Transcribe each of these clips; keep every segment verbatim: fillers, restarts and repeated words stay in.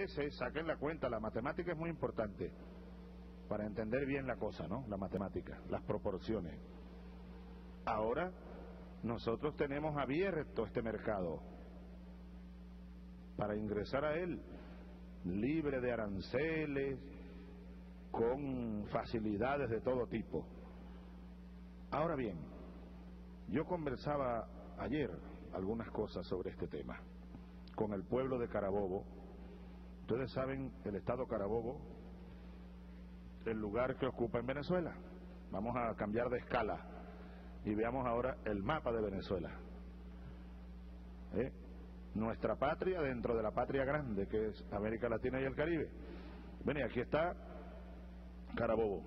veces, saquen la cuenta, la matemática es muy importante para entender bien la cosa, ¿no? La matemática, las proporciones. Ahora, nosotros tenemos abierto este mercado para ingresar a él, libre de aranceles, con facilidades de todo tipo. Ahora bien, yo conversaba ayer algunas cosas sobre este tema con el pueblo de Carabobo. Ustedes saben el estado Carabobo, el lugar que ocupa en Venezuela. Vamos a cambiar de escala y veamos ahora el mapa de Venezuela. ¿Eh? Nuestra patria dentro de la patria grande, que es América Latina y el Caribe. Bueno, y aquí está Carabobo.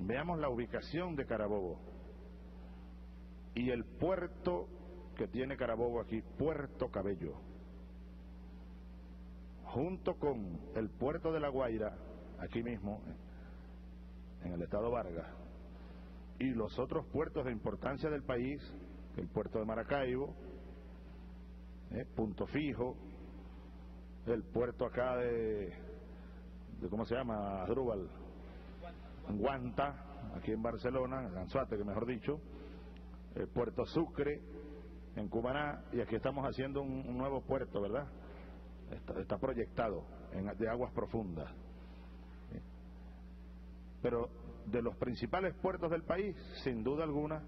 Veamos la ubicación de Carabobo y el puerto que tiene Carabobo aquí, Puerto Cabello, junto con el puerto de La Guaira, aquí mismo, en el estado Vargas, y los otros puertos de importancia del país, el puerto de Maracaibo, eh, Punto Fijo, el puerto acá de, de ¿cómo se llama? Asdrúbal, Guanta, aquí en Barcelona, en Anzoátegui, que mejor dicho, el puerto Sucre, en Cumaná, y aquí estamos haciendo un, un nuevo puerto, ¿verdad? Está, está proyectado en, de aguas profundas. Pero de los principales puertos del país, sin duda alguna,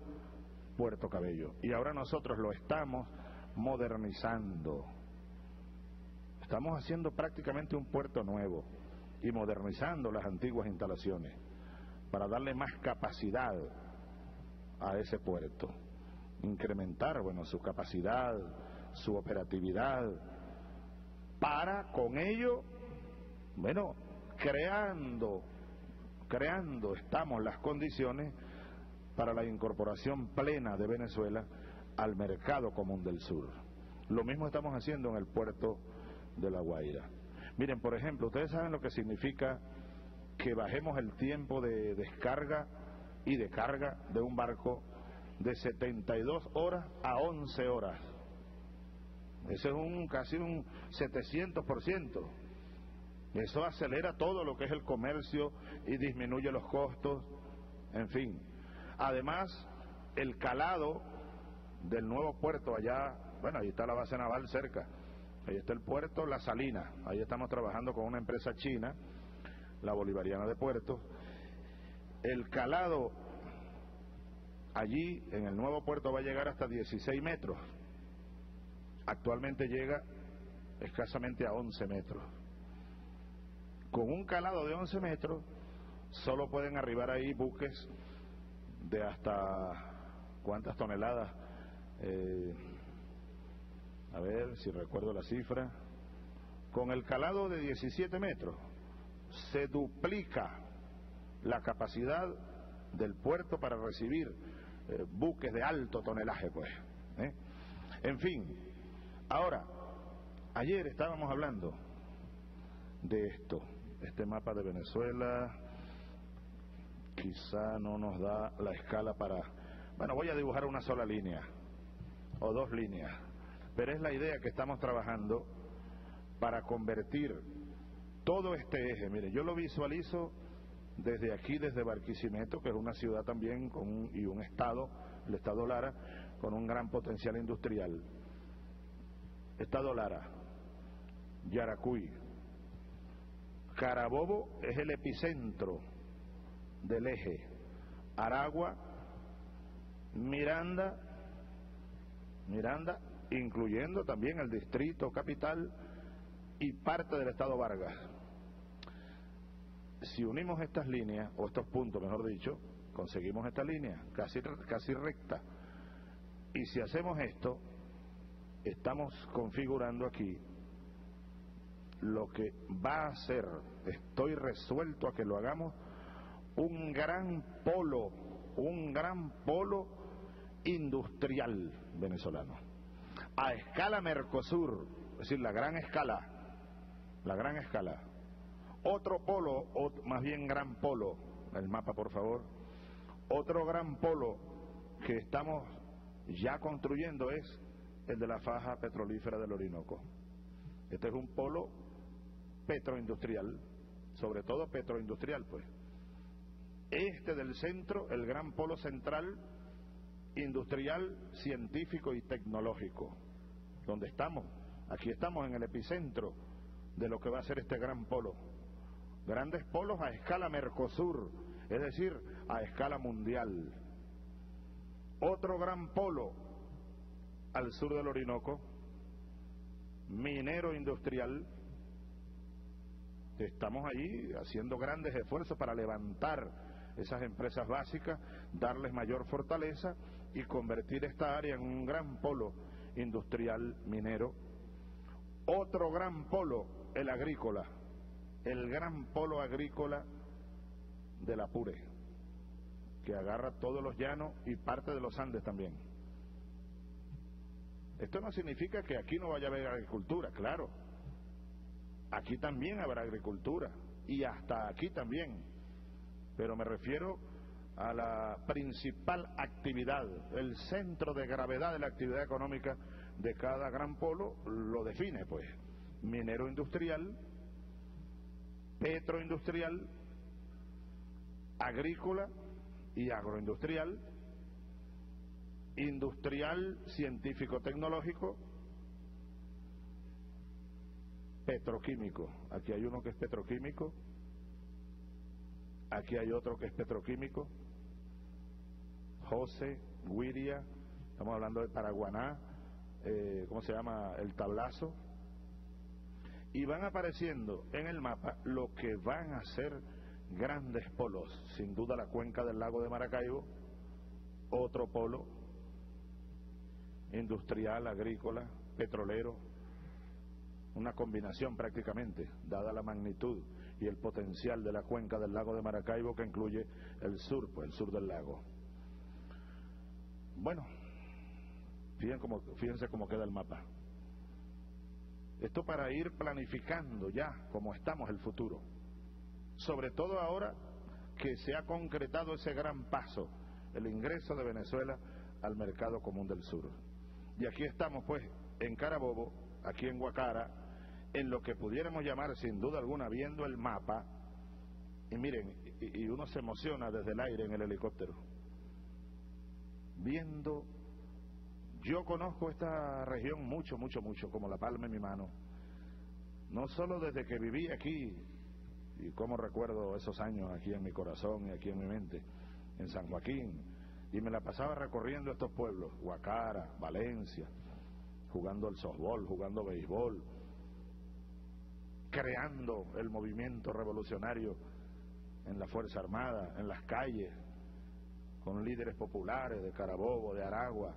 Puerto Cabello. Y ahora nosotros lo estamos modernizando. Estamos haciendo prácticamente un puerto nuevo y modernizando las antiguas instalaciones para darle más capacidad a ese puerto, incrementar, bueno, su capacidad, su operatividad, para con ello, bueno, creando, creando estamos las condiciones para la incorporación plena de Venezuela al mercado común del sur. Lo mismo estamos haciendo en el puerto de La Guaira. Miren, por ejemplo, ustedes saben lo que significa que bajemos el tiempo de descarga y de carga de un barco de setenta y dos horas a once horas. Ese es un casi un setecientos por ciento. Eso acelera todo lo que es el comercio y disminuye los costos, en fin. Además, el calado del nuevo puerto allá, bueno, ahí está la base naval cerca, ahí está el puerto La Salina, ahí estamos trabajando con una empresa china, la Bolivariana de Puertos. El calado allí, en el nuevo puerto, va a llegar hasta dieciséis metros. Actualmente llega escasamente a once metros. Con un calado de once metros, solo pueden arribar ahí buques de hasta... ¿cuántas toneladas? Eh, a ver si recuerdo la cifra. Con el calado de diecisiete metros, se duplica la capacidad del puerto para recibir eh, buques de alto tonelaje, pues. ¿eh? En fin, ahora, ayer estábamos hablando de esto, este mapa de Venezuela, quizá no nos da la escala para... Bueno, voy a dibujar una sola línea, o dos líneas, pero es la idea que estamos trabajando para convertir todo este eje. Mire, yo lo visualizo desde aquí, desde Barquisimeto, que es una ciudad también con un, y un estado, el estado Lara, con un gran potencial industrial. Estado Lara, Yaracuy, Carabobo es el epicentro del eje, Aragua, Miranda, Miranda, incluyendo también el distrito capital y parte del estado Vargas. Si unimos estas líneas, o estos puntos mejor dicho, conseguimos esta línea casi, casi recta. Y si hacemos esto, estamos configurando aquí lo que va a ser, estoy resuelto a que lo hagamos, un gran polo, un gran polo industrial venezolano. A escala Mercosur, es decir, la gran escala, la gran escala. Otro polo, o más bien gran polo, el mapa por favor, otro gran polo que estamos ya construyendo es el de la faja petrolífera del Orinoco. Este es un polo petroindustrial, sobre todo petroindustrial, pues. Este del centro, el gran polo central, industrial, científico y tecnológico, donde estamos. Aquí estamos en el epicentro de lo que va a ser este gran polo. Grandes polos a escala Mercosur, es decir, a escala mundial. Otro gran polo al sur del Orinoco, minero industrial. Estamos allí haciendo grandes esfuerzos para levantar esas empresas básicas, darles mayor fortaleza y convertir esta área en un gran polo industrial minero. Otro gran polo, el agrícola, el gran polo agrícola del Apure, que agarra todos los llanos y parte de los Andes también. Esto no significa que aquí no vaya a haber agricultura, claro. Aquí también habrá agricultura, y hasta aquí también. Pero me refiero a la principal actividad, el centro de gravedad de la actividad económica de cada gran polo lo define, pues. Minero industrial, petroindustrial, agrícola y agroindustrial, industrial, científico-tecnológico, petroquímico. Aquí hay uno que es petroquímico, aquí hay otro que es petroquímico, José, Guiria, estamos hablando de Paraguaná, eh, ¿cómo se llama? El Tablazo. Y van apareciendo en el mapa lo que van a ser grandes polos, sin duda la cuenca del lago de Maracaibo, otro polo, industrial, agrícola, petrolero, una combinación prácticamente, dada la magnitud y el potencial de la cuenca del lago de Maracaibo, que incluye el sur, pues el sur del lago. Bueno, fíjense cómo, fíjense cómo queda el mapa. Esto para ir planificando ya como estamos el futuro, sobre todo ahora que se ha concretado ese gran paso, el ingreso de Venezuela al mercado común del sur. Y aquí estamos pues en Carabobo, aquí en Guacara, en lo que pudiéramos llamar sin duda alguna, viendo el mapa, y miren, y uno se emociona desde el aire en el helicóptero, viendo. Yo conozco esta región mucho, mucho, mucho, como la palma en mi mano, no solo desde que viví aquí, y cómo recuerdo esos años aquí en mi corazón y aquí en mi mente, en San Joaquín, y me la pasaba recorriendo estos pueblos, Guacara, Valencia, jugando al softball, jugando béisbol, creando el movimiento revolucionario en la Fuerza Armada, en las calles, con líderes populares de Carabobo, de Aragua.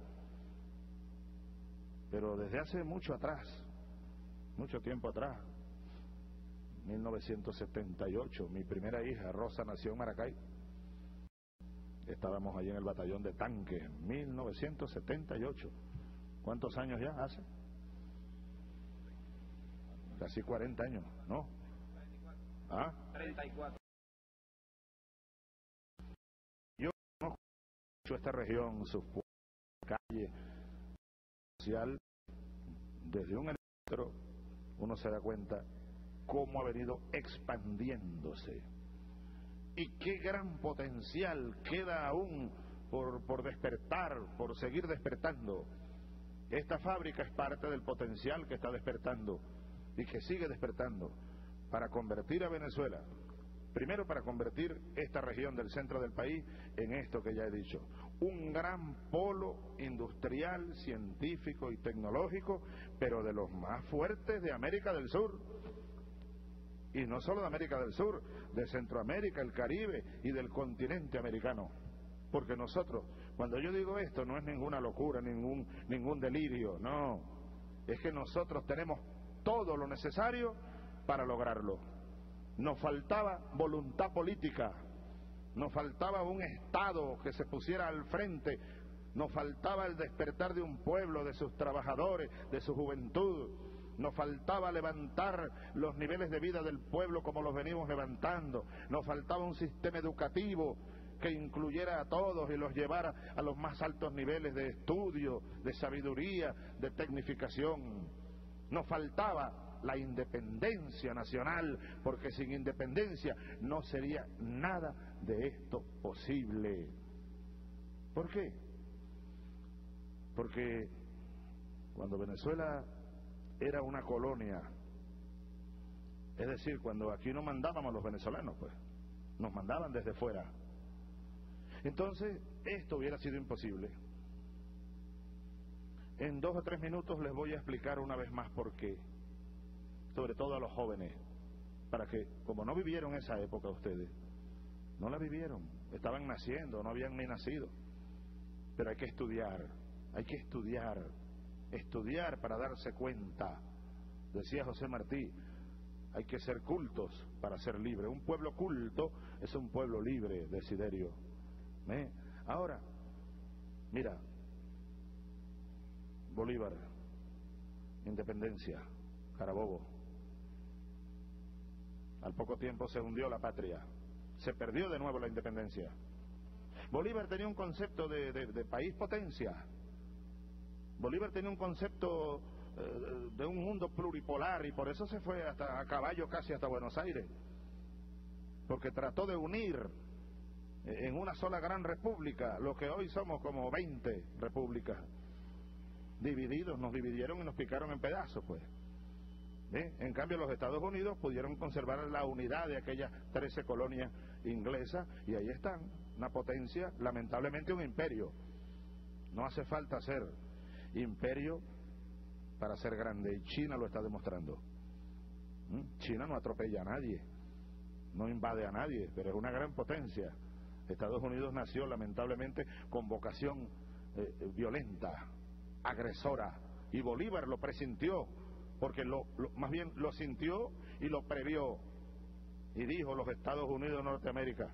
Pero desde hace mucho atrás, mucho tiempo atrás, mil novecientos setenta y ocho, mi primera hija, Rosa, nació en Maracay. Estábamos allí en el batallón de tanques, mil novecientos setenta y ocho. ¿Cuántos años ya hace? Casi cuarenta años, ¿no? ¿Ah? treinta y cuatro. Yo conozco mucho esta región, sus calles, social. Desde un helicóptero uno se da cuenta cómo ha venido expandiéndose y qué gran potencial queda aún por, por despertar, por seguir despertando. Esta fábrica es parte del potencial que está despertando y que sigue despertando para convertir a Venezuela, primero para convertir esta región del centro del país en esto que ya he dicho, un gran polo industrial, científico y tecnológico, pero de los más fuertes de América del Sur. Y no solo de América del Sur, de Centroamérica, el Caribe y del continente americano. Porque nosotros, cuando yo digo esto, no es ninguna locura, ningún, ningún delirio, no. Es que nosotros tenemos todo lo necesario para lograrlo. Nos faltaba voluntad política, nos faltaba un Estado que se pusiera al frente, nos faltaba el despertar de un pueblo, de sus trabajadores, de su juventud. Nos faltaba levantar los niveles de vida del pueblo como los venimos levantando. Nos faltaba un sistema educativo que incluyera a todos y los llevara a los más altos niveles de estudio, de sabiduría, de tecnificación. Nos faltaba la independencia nacional, porque sin independencia no sería nada de esto posible. ¿Por qué? Porque cuando Venezuela era una colonia, es decir, cuando aquí no mandábamos los venezolanos, pues, nos mandaban desde fuera, entonces esto hubiera sido imposible. En dos o tres minutos les voy a explicar una vez más por qué, sobre todo a los jóvenes, para que, como no vivieron esa época ustedes, no la vivieron, estaban naciendo, no habían ni nacido, pero hay que estudiar, hay que estudiar, estudiar para darse cuenta. Decía José Martí, hay que ser cultos para ser libre. Un pueblo culto es un pueblo libre, Desiderio. ¿Eh? Ahora, mira, Bolívar, independencia, Carabobo. Al poco tiempo se hundió la patria, se perdió de nuevo la independencia. Bolívar tenía un concepto de, de, de país potencia. Bolívar tenía un concepto eh, de un mundo pluripolar, y por eso se fue hasta a caballo casi hasta Buenos Aires, porque trató de unir en una sola gran república lo que hoy somos como veinte repúblicas. Divididos, nos dividieron y nos picaron en pedazos, pues. ¿Eh? En cambio, los Estados Unidos pudieron conservar la unidad de aquellas trece colonias inglesas, y ahí están, una potencia, lamentablemente un imperio. No hace falta ser imperio para ser grande, y China lo está demostrando. ¿Mm? China no atropella a nadie, no invade a nadie, pero es una gran potencia. Estados Unidos nació, lamentablemente, con vocación eh, violenta, agresora, y Bolívar lo presintió, porque lo, lo, más bien lo sintió y lo previó, y dijo: los Estados Unidos de Norteamérica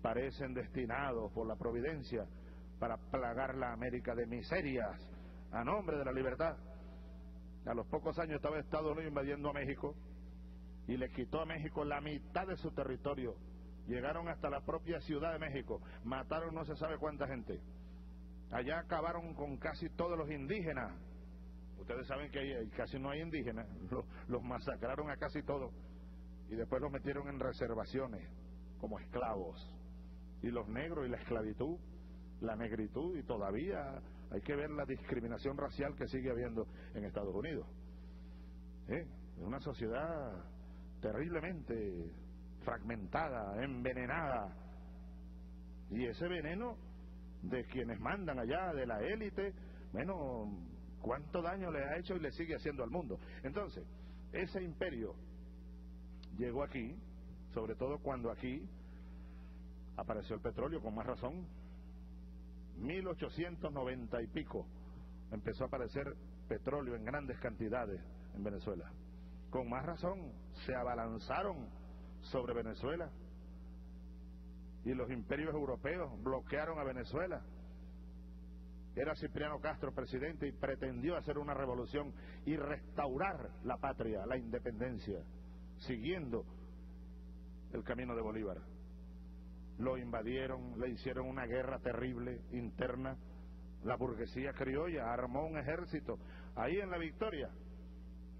parecen destinados por la providencia para plagar la América de miserias a nombre de la libertad. A los pocos años estaba Estados Unidos invadiendo a México, y le quitó a México la mitad de su territorio. Llegaron hasta la propia Ciudad de México, mataron no se sabe cuánta gente. Allá acabaron con casi todos los indígenas. Ustedes saben que ahí casi no hay indígenas. Los, los masacraron a casi todos. Y después los metieron en reservaciones como esclavos. Y los negros y la esclavitud, la negritud, y todavía hay que ver la discriminación racial que sigue habiendo en Estados Unidos. ¿Eh? Es una sociedad terriblemente fragmentada, envenenada. Y ese veneno de quienes mandan allá, de la élite, bueno, cuánto daño le ha hecho y le sigue haciendo al mundo. Entonces, ese imperio llegó aquí, sobre todo cuando aquí apareció el petróleo, con más razón. mil ochocientos noventa y pico empezó a aparecer petróleo en grandes cantidades en Venezuela. Con más razón, se abalanzaron sobre Venezuela. Y los imperios europeos bloquearon a Venezuela. Era Cipriano Castro presidente y pretendió hacer una revolución y restaurar la patria, la independencia, siguiendo el camino de Bolívar. Lo invadieron, le hicieron una guerra terrible interna. La burguesía criolla armó un ejército ahí en la Victoria.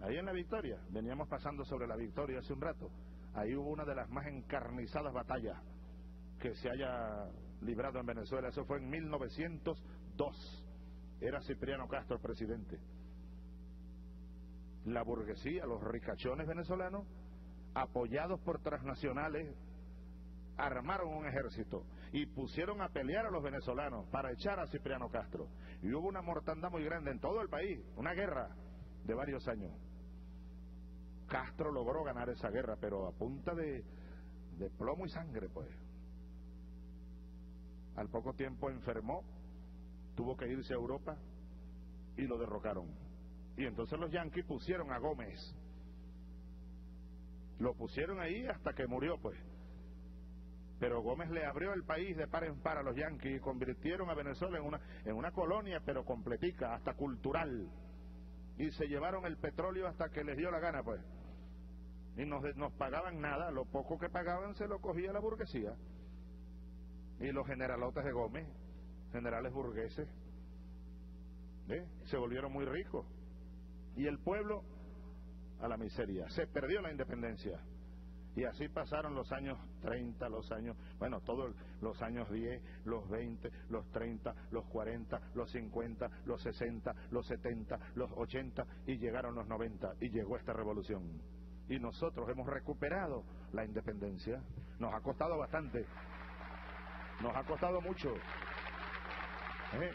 Ahí en la Victoria, veníamos pasando sobre la Victoria hace un rato. Ahí hubo una de las más encarnizadas batallas que se haya librado en Venezuela. Eso fue en mil novecientos dos. Era Cipriano Castro el presidente. La burguesía, los ricachones venezolanos, apoyados por transnacionales, armaron un ejército y pusieron a pelear a los venezolanos para echar a Cipriano Castro. Y hubo una mortandad muy grande en todo el país, una guerra de varios años. Castro logró ganar esa guerra, pero a punta de, de plomo y sangre, pues. Al poco tiempo enfermó, tuvo que irse a Europa y lo derrocaron. Y entonces los yanquis pusieron a Gómez. Lo pusieron ahí hasta que murió, pues. Pero Gómez le abrió el país de par en par a los yanquis y convirtieron a Venezuela en una, en una colonia, pero completica, hasta cultural. Y se llevaron el petróleo hasta que les dio la gana, pues. Y nos, nos pagaban nada, lo poco que pagaban se lo cogía la burguesía. Y los generalotes de Gómez, generales burgueses, ¿eh? Se volvieron muy ricos. Y el pueblo, a la miseria. Se perdió la independencia. Y así pasaron los años treinta, los años, bueno, todos los años diez, los veinte, los treinta, los cuarenta, los cincuenta, los sesenta, los setenta, los ochenta, y llegaron los noventa, y llegó esta revolución. Y nosotros hemos recuperado la independencia. Nos ha costado bastante, nos ha costado mucho. ¿Eh?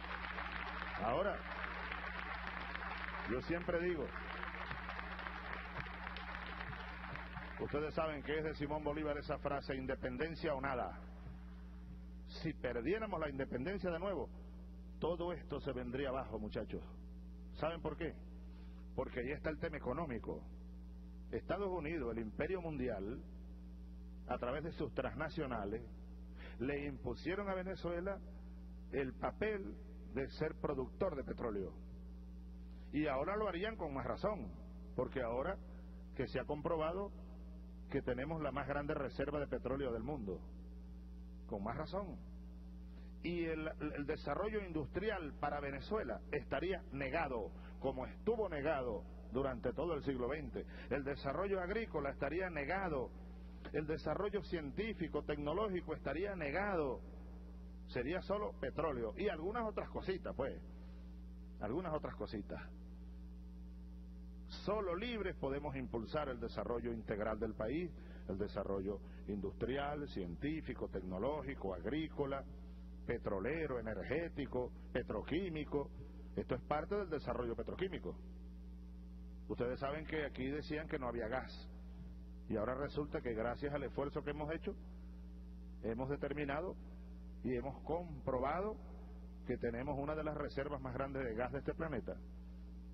Ahora, yo siempre digo, ustedes saben que es de Simón Bolívar esa frase, independencia o nada. Si perdiéramos la independencia de nuevo, todo esto se vendría abajo, muchachos. ¿Saben por qué? Porque ahí está el tema económico. Estados Unidos, el imperio mundial, a través de sus transnacionales, le impusieron a Venezuela el papel de ser productor de petróleo. Y ahora lo harían con más razón, porque ahora que se ha comprobado que tenemos la más grande reserva de petróleo del mundo, con más razón. Y el, el desarrollo industrial para Venezuela estaría negado, como estuvo negado durante todo el siglo veinte. El desarrollo agrícola estaría negado, el desarrollo científico, tecnológico estaría negado. Sería solo petróleo y algunas otras cositas, pues, algunas otras cositas. Solo libres podemos impulsar el desarrollo integral del país, el desarrollo industrial, científico, tecnológico, agrícola, petrolero, energético, petroquímico. Esto es parte del desarrollo petroquímico. Ustedes saben que aquí decían que no había gas, y ahora resulta que gracias al esfuerzo que hemos hecho, hemos determinado y hemos comprobado que tenemos una de las reservas más grandes de gas de este planeta.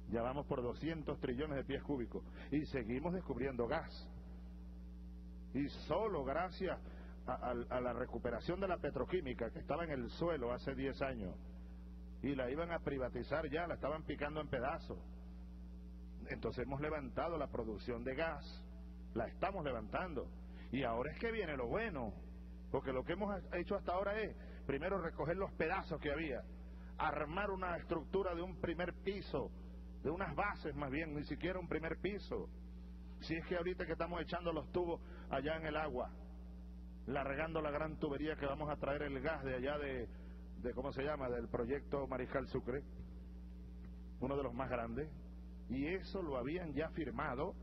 Ya vamos por doscientos trillones de pies cúbicos y seguimos descubriendo gas. Y solo gracias a, a, a la recuperación de la petroquímica, que estaba en el suelo hace diez años y la iban a privatizar ya, la estaban picando en pedazos. Entonces hemos levantado la producción de gas, la estamos levantando. Y ahora es que viene lo bueno, porque lo que hemos hecho hasta ahora es primero recoger los pedazos que había, armar una estructura de un primer piso, de unas bases más bien, ni siquiera un primer piso. Si es que ahorita que estamos echando los tubos allá en el agua, largando la gran tubería que vamos a traer el gas de allá de, de ¿cómo se llama?, del proyecto Mariscal Sucre, uno de los más grandes, y eso lo habían ya firmado,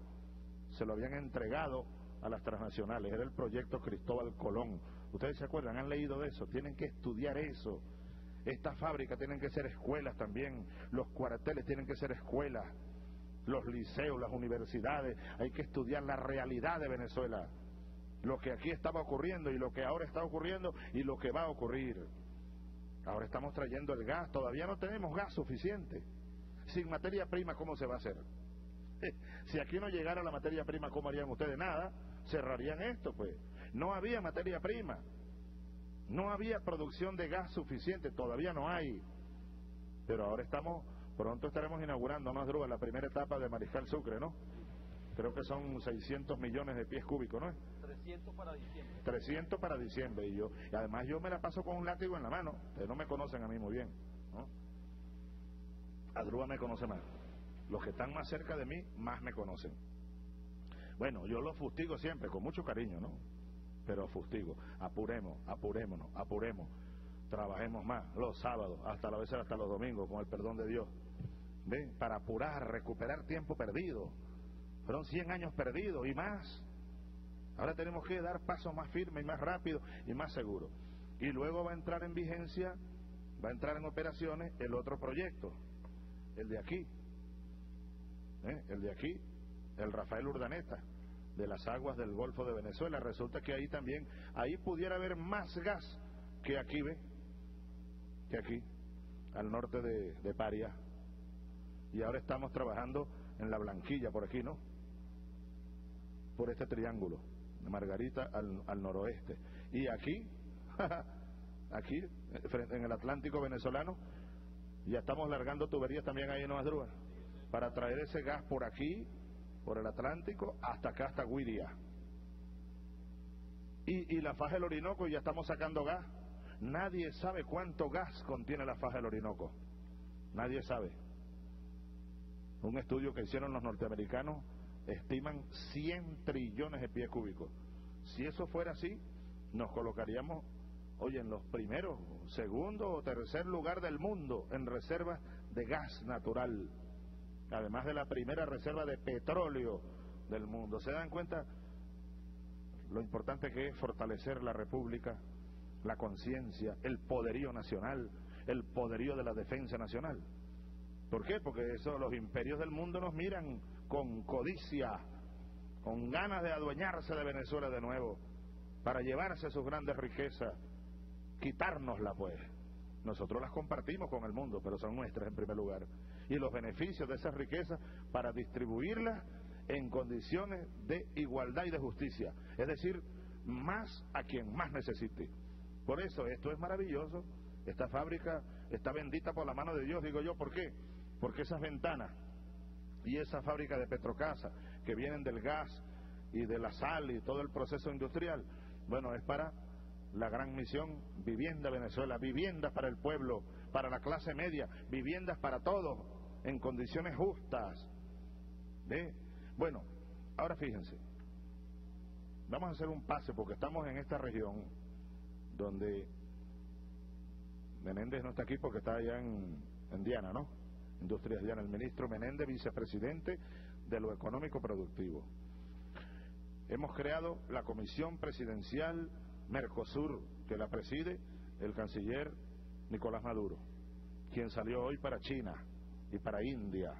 se lo habían entregado a las transnacionales, era el proyecto Cristóbal Colón. Ustedes se acuerdan, han leído de eso, tienen que estudiar eso. Estas fábricas tienen que ser escuelas también, los cuarteles tienen que ser escuelas, los liceos, las universidades, hay que estudiar la realidad de Venezuela, lo que aquí estaba ocurriendo y lo que ahora está ocurriendo y lo que va a ocurrir. Ahora estamos trayendo el gas, todavía no tenemos gas suficiente. Sin materia prima, ¿cómo se va a hacer? Si aquí no llegara la materia prima, ¿cómo harían ustedes? Nada, cerrarían esto, pues. No había materia prima. No había producción de gas suficiente, todavía no hay. Pero ahora estamos, pronto estaremos inaugurando, ¿no, Asdrúbal?, la primera etapa de Mariscal Sucre, ¿no? Creo que son seiscientos millones de pies cúbicos, ¿no? trescientos para diciembre. trescientos para diciembre. Y yo, y además yo me la paso con un látigo en la mano. Ustedes no me conocen a mí muy bien, ¿no? Asdrúbal me conoce más. Los que están más cerca de mí, más me conocen. Bueno, yo los fustigo siempre, con mucho cariño, ¿no? Pero fustigo, apuremos, apurémonos, apuremos, trabajemos más los sábados, hasta la vez hasta los domingos, con el perdón de Dios, ¿ven?, para apurar, recuperar tiempo perdido. Fueron cien años perdidos y más. Ahora tenemos que dar pasos más firmes y más rápidos y más seguros. Y luego va a entrar en vigencia, va a entrar en operaciones el otro proyecto, el de aquí, ¿eh?, el de aquí, el Rafael Urdaneta, de las aguas del Golfo de Venezuela. Resulta que ahí también, ahí pudiera haber más gas que aquí, ¿ve?, que aquí, al norte de, de Paria. Y ahora estamos trabajando en la Blanquilla, por aquí, ¿no?, por este triángulo, de Margarita al, al noroeste. Y aquí, aquí, en el Atlántico venezolano, ya estamos largando tuberías también ahí en Asdrúbal, para traer ese gas por aquí, por el Atlántico, hasta acá, hasta Guiria. Y, y la faja del Orinoco, ya estamos sacando gas. Nadie sabe cuánto gas contiene la faja del Orinoco. Nadie sabe. Un estudio que hicieron los norteamericanos estiman cien trillones de pies cúbicos. Si eso fuera así, nos colocaríamos, oye, en los primeros, segundo o tercer lugar del mundo en reservas de gas natural, además de la primera reserva de petróleo del mundo. ¿Se dan cuenta lo importante que es fortalecer la república, la conciencia, el poderío nacional, el poderío de la defensa nacional? ¿Por qué? Porque eso, los imperios del mundo nos miran con codicia, con ganas de adueñarse de Venezuela de nuevo, para llevarse sus grandes riquezas, quitárnosla pues. Nosotros las compartimos con el mundo, pero son nuestras en primer lugar. Y los beneficios de esas riquezas para distribuirlas en condiciones de igualdad y de justicia, es decir, más a quien más necesite. Por eso esto es maravilloso, esta fábrica está bendita por la mano de Dios, digo yo. ¿Por qué? Porque esas ventanas y esa fábrica de Petrocasa, que vienen del gas y de la sal y todo el proceso industrial, bueno, es para la gran misión Vivienda Venezuela, viviendas para el pueblo, para la clase media, viviendas para todos, en condiciones justas. ¿Ve? Bueno, ahora fíjense, vamos a hacer un pase porque estamos en esta región donde Menéndez no está aquí porque está allá en, en Diana, ¿no? Industrias Diana, el ministro Menéndez, vicepresidente de lo económico productivo. Hemos creado la Comisión Presidencial Mercosur, que la preside el canciller Nicolás Maduro, quien salió hoy para China y para India,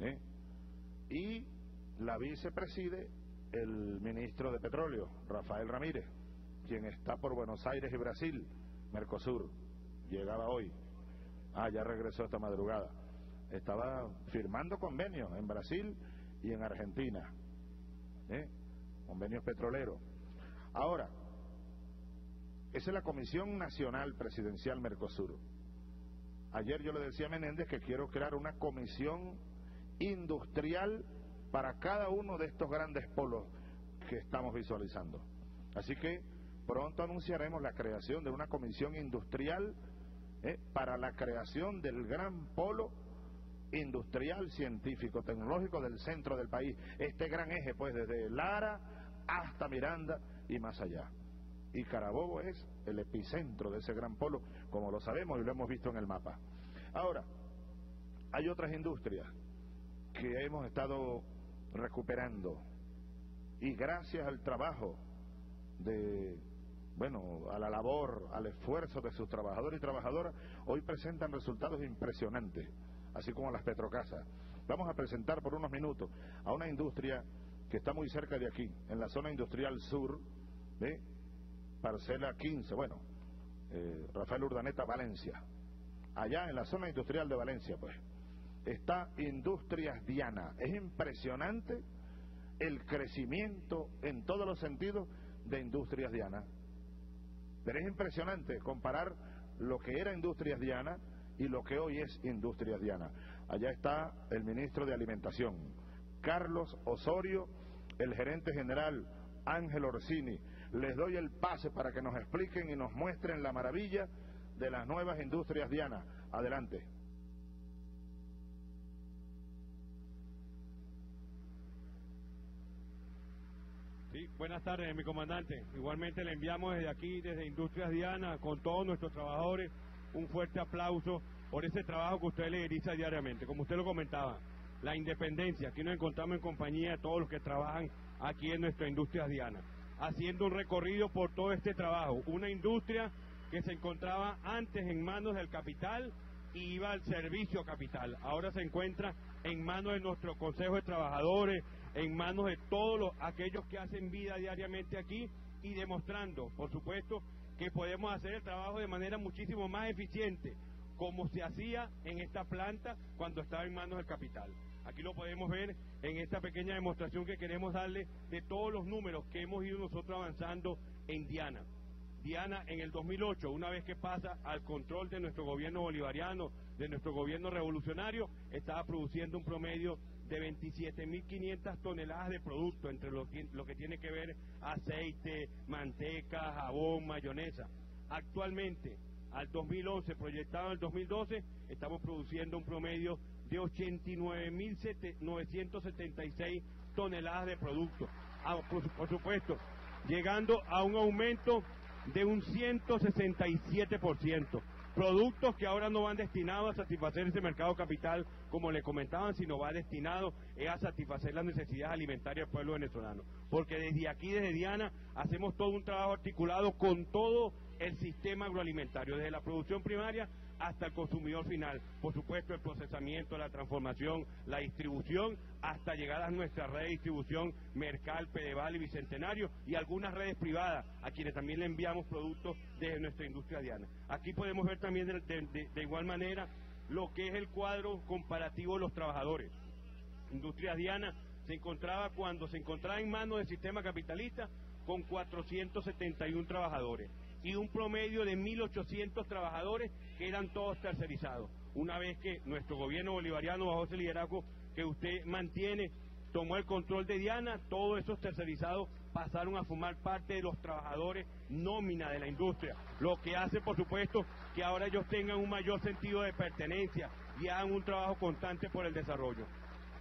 ¿eh? Y la vicepreside el ministro de Petróleo, Rafael Ramírez, quien está por Buenos Aires y Brasil. Mercosur, llegaba hoy. Ah, ya regresó esta madrugada. Estaba firmando convenios en Brasil y en Argentina, ¿eh? Convenios petroleros. Ahora, esa es la Comisión Nacional Presidencial Mercosur. Ayer yo le decía a Menéndez que quiero crear una comisión industrial para cada uno de estos grandes polos que estamos visualizando. Así que pronto anunciaremos la creación de una comisión industrial, ¿eh? Para la creación del gran polo industrial, científico, tecnológico del centro del país, este gran eje pues desde Lara hasta Miranda y más allá. Y Carabobo es el epicentro de ese gran polo, como lo sabemos y lo hemos visto en el mapa. Ahora, hay otras industrias que hemos estado recuperando, y gracias al trabajo de, bueno, a la labor, al esfuerzo de sus trabajadores y trabajadoras, hoy presentan resultados impresionantes, así como las petrocasas. Vamos a presentar por unos minutos a una industria que está muy cerca de aquí, en la zona industrial sur de Parcela quince, bueno, eh, Rafael Urdaneta, Valencia. Allá en la zona industrial de Valencia, pues, está Industrias Diana. Es impresionante el crecimiento en todos los sentidos de Industrias Diana. Pero es impresionante comparar lo que era Industrias Diana y lo que hoy es Industrias Diana. Allá está el ministro de Alimentación, Carlos Osorio, el gerente general, Ángel Orsini. Les doy el pase para que nos expliquen y nos muestren la maravilla de las nuevas Industrias Diana. Adelante. Sí, buenas tardes, mi comandante. Igualmente le enviamos desde aquí, desde Industrias Diana, con todos nuestros trabajadores, un fuerte aplauso por ese trabajo que usted le realiza diariamente. Como usted lo comentaba, la independencia, aquí nos encontramos en compañía de todos los que trabajan aquí en nuestra Industrias Diana, haciendo un recorrido por todo este trabajo. Una industria que se encontraba antes en manos del capital y iba al servicio capital. Ahora se encuentra en manos de nuestro Consejo de Trabajadores, en manos de todos los, aquellos que hacen vida diariamente aquí, y demostrando, por supuesto, que podemos hacer el trabajo de manera muchísimo más eficiente, como se hacía en esta planta cuando estaba en manos del capital. Aquí lo podemos ver en esta pequeña demostración que queremos darle de todos los números que hemos ido nosotros avanzando en Diana. Diana, en el dos mil ocho, una vez que pasa al control de nuestro gobierno bolivariano, de nuestro gobierno revolucionario, estaba produciendo un promedio de veintisiete mil quinientas toneladas de producto, entre lo que, lo que tiene que ver aceite, manteca, jabón, mayonesa. Actualmente, al dos mil once, proyectado al dos mil doce, estamos produciendo un promedio de ochenta y nueve mil novecientos setenta y seis toneladas de producto, ah, por, por supuesto, llegando a un aumento de un ciento sesenta y siete por ciento. Productos que ahora no van destinados a satisfacer ese mercado capital, como le comentaban, sino va destinado a satisfacer las necesidades alimentarias del pueblo venezolano. Porque desde aquí, desde Diana, hacemos todo un trabajo articulado con todo el sistema agroalimentario, desde la producción primaria hasta el consumidor final. Por supuesto, el procesamiento, la transformación, la distribución, hasta llegar a nuestra red de distribución Mercal, Pedeval y Bicentenario, y algunas redes privadas a quienes también le enviamos productos desde nuestra industria diana. Aquí podemos ver también de, de, de igual manera lo que es el cuadro comparativo de los trabajadores. Industrias Diana se encontraba, cuando se encontraba en manos del sistema capitalista, con cuatrocientos setenta y uno trabajadores y un promedio de mil ochocientos trabajadores que eran todos tercerizados. Una vez que nuestro gobierno bolivariano, bajo ese liderazgo que usted mantiene, tomó el control de Diana, todos esos tercerizados pasaron a formar parte de los trabajadores nómina de la industria, lo que hace, por supuesto, que ahora ellos tengan un mayor sentido de pertenencia y hagan un trabajo constante por el desarrollo.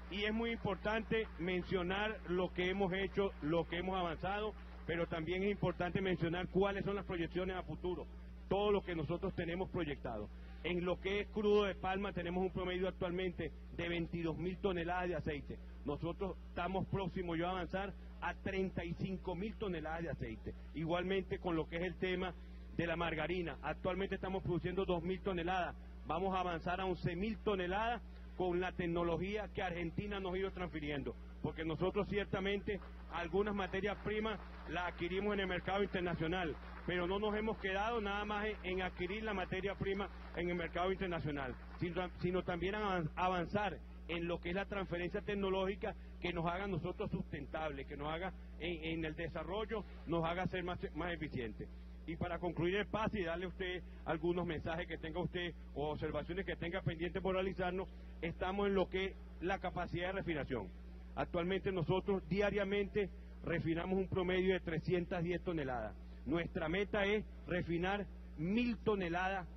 Y es muy importante mencionar lo que hemos hecho, lo que hemos avanzado, pero también es importante mencionar cuáles son las proyecciones a futuro, todo lo que nosotros tenemos proyectado. En lo que es crudo de palma tenemos un promedio actualmente de veintidós mil toneladas de aceite. Nosotros estamos próximos yo a avanzar a treinta y cinco mil toneladas de aceite. Igualmente con lo que es el tema de la margarina, actualmente estamos produciendo dos mil toneladas. Vamos a avanzar a once mil toneladas con la tecnología que Argentina nos ha ido transfiriendo. Porque nosotros ciertamente algunas materias primas las adquirimos en el mercado internacional, pero no nos hemos quedado nada más en adquirir la materia prima en el mercado internacional, sino, sino también avanzar en lo que es la transferencia tecnológica que nos haga nosotros sustentables, que nos haga en, en el desarrollo, nos haga ser más, más eficientes. Y para concluir el pase y darle a usted algunos mensajes que tenga usted o observaciones que tenga pendiente por realizarnos, estamos en lo que es la capacidad de refinación. Actualmente nosotros diariamente refinamos un promedio de trescientas diez toneladas. Nuestra meta es refinar mil toneladas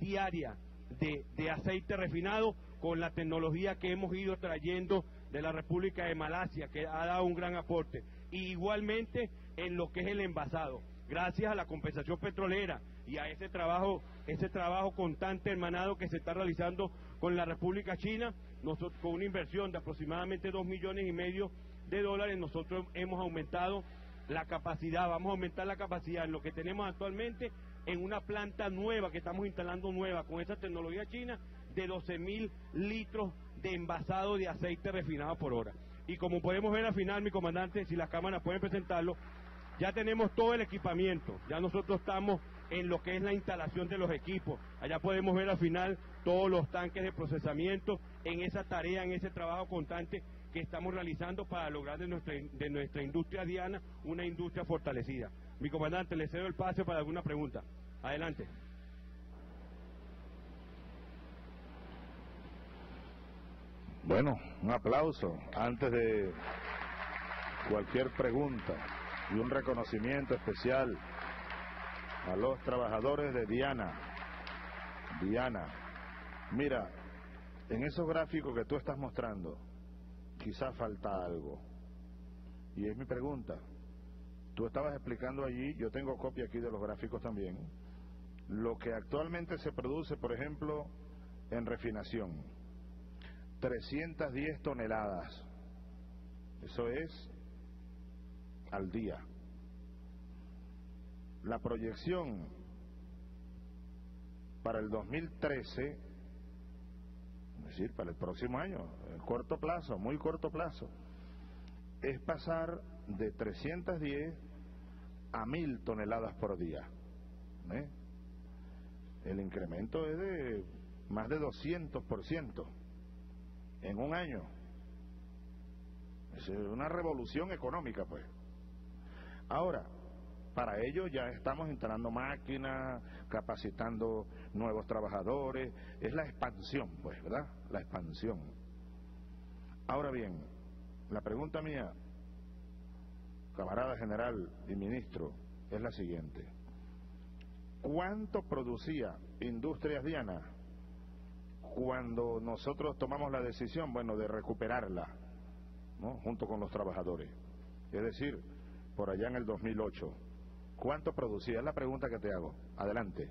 diarias de, de aceite refinado con la tecnología que hemos ido trayendo de la República de Malasia, que ha dado un gran aporte. Y igualmente en lo que es el envasado, gracias a la compensación petrolera y a ese trabajo, ese trabajo constante hermanado que se está realizando con la República China, nosotros con una inversión de aproximadamente dos millones y medio de dólares, nosotros hemos aumentado la capacidad, vamos a aumentar la capacidad en lo que tenemos actualmente en una planta nueva que estamos instalando nueva con esa tecnología china de doce mil litros de envasado de aceite refinado por hora. Y como podemos ver al final, mi comandante, si las cámaras pueden presentarlo, ya tenemos todo el equipamiento, ya nosotros estamos en lo que es la instalación de los equipos. Allá podemos ver al final todos los tanques de procesamiento en esa tarea, en ese trabajo constante que estamos realizando para lograr de nuestra, de nuestra industria diana una industria fortalecida. Mi comandante, le cedo el pase para alguna pregunta. Adelante. Bueno, un aplauso antes de cualquier pregunta y un reconocimiento especial a los trabajadores de Diana. Diana, mira, en esos gráficos que tú estás mostrando, quizás falta algo. Y es mi pregunta. Tú estabas explicando allí, yo tengo copia aquí de los gráficos también, lo que actualmente se produce, por ejemplo, en refinación. trescientas diez toneladas. Eso es al día. La proyección para el dos mil trece, es decir, para el próximo año, el corto plazo, muy corto plazo, es pasar de trescientas diez a mil toneladas por día. ¿Eh? El incremento es de más de doscientos por ciento en un año. Es una revolución económica, pues. Ahora, para ello ya estamos instalando máquinas, capacitando nuevos trabajadores, es la expansión, pues, ¿verdad? La expansión. Ahora bien, la pregunta mía, camarada general y ministro, es la siguiente. ¿Cuánto producía Industrias Diana cuando nosotros tomamos la decisión, bueno, de recuperarla, ¿no?, junto con los trabajadores. Es decir, por allá en el dos mil ocho, ¿cuánto producía? Es la pregunta que te hago. Adelante.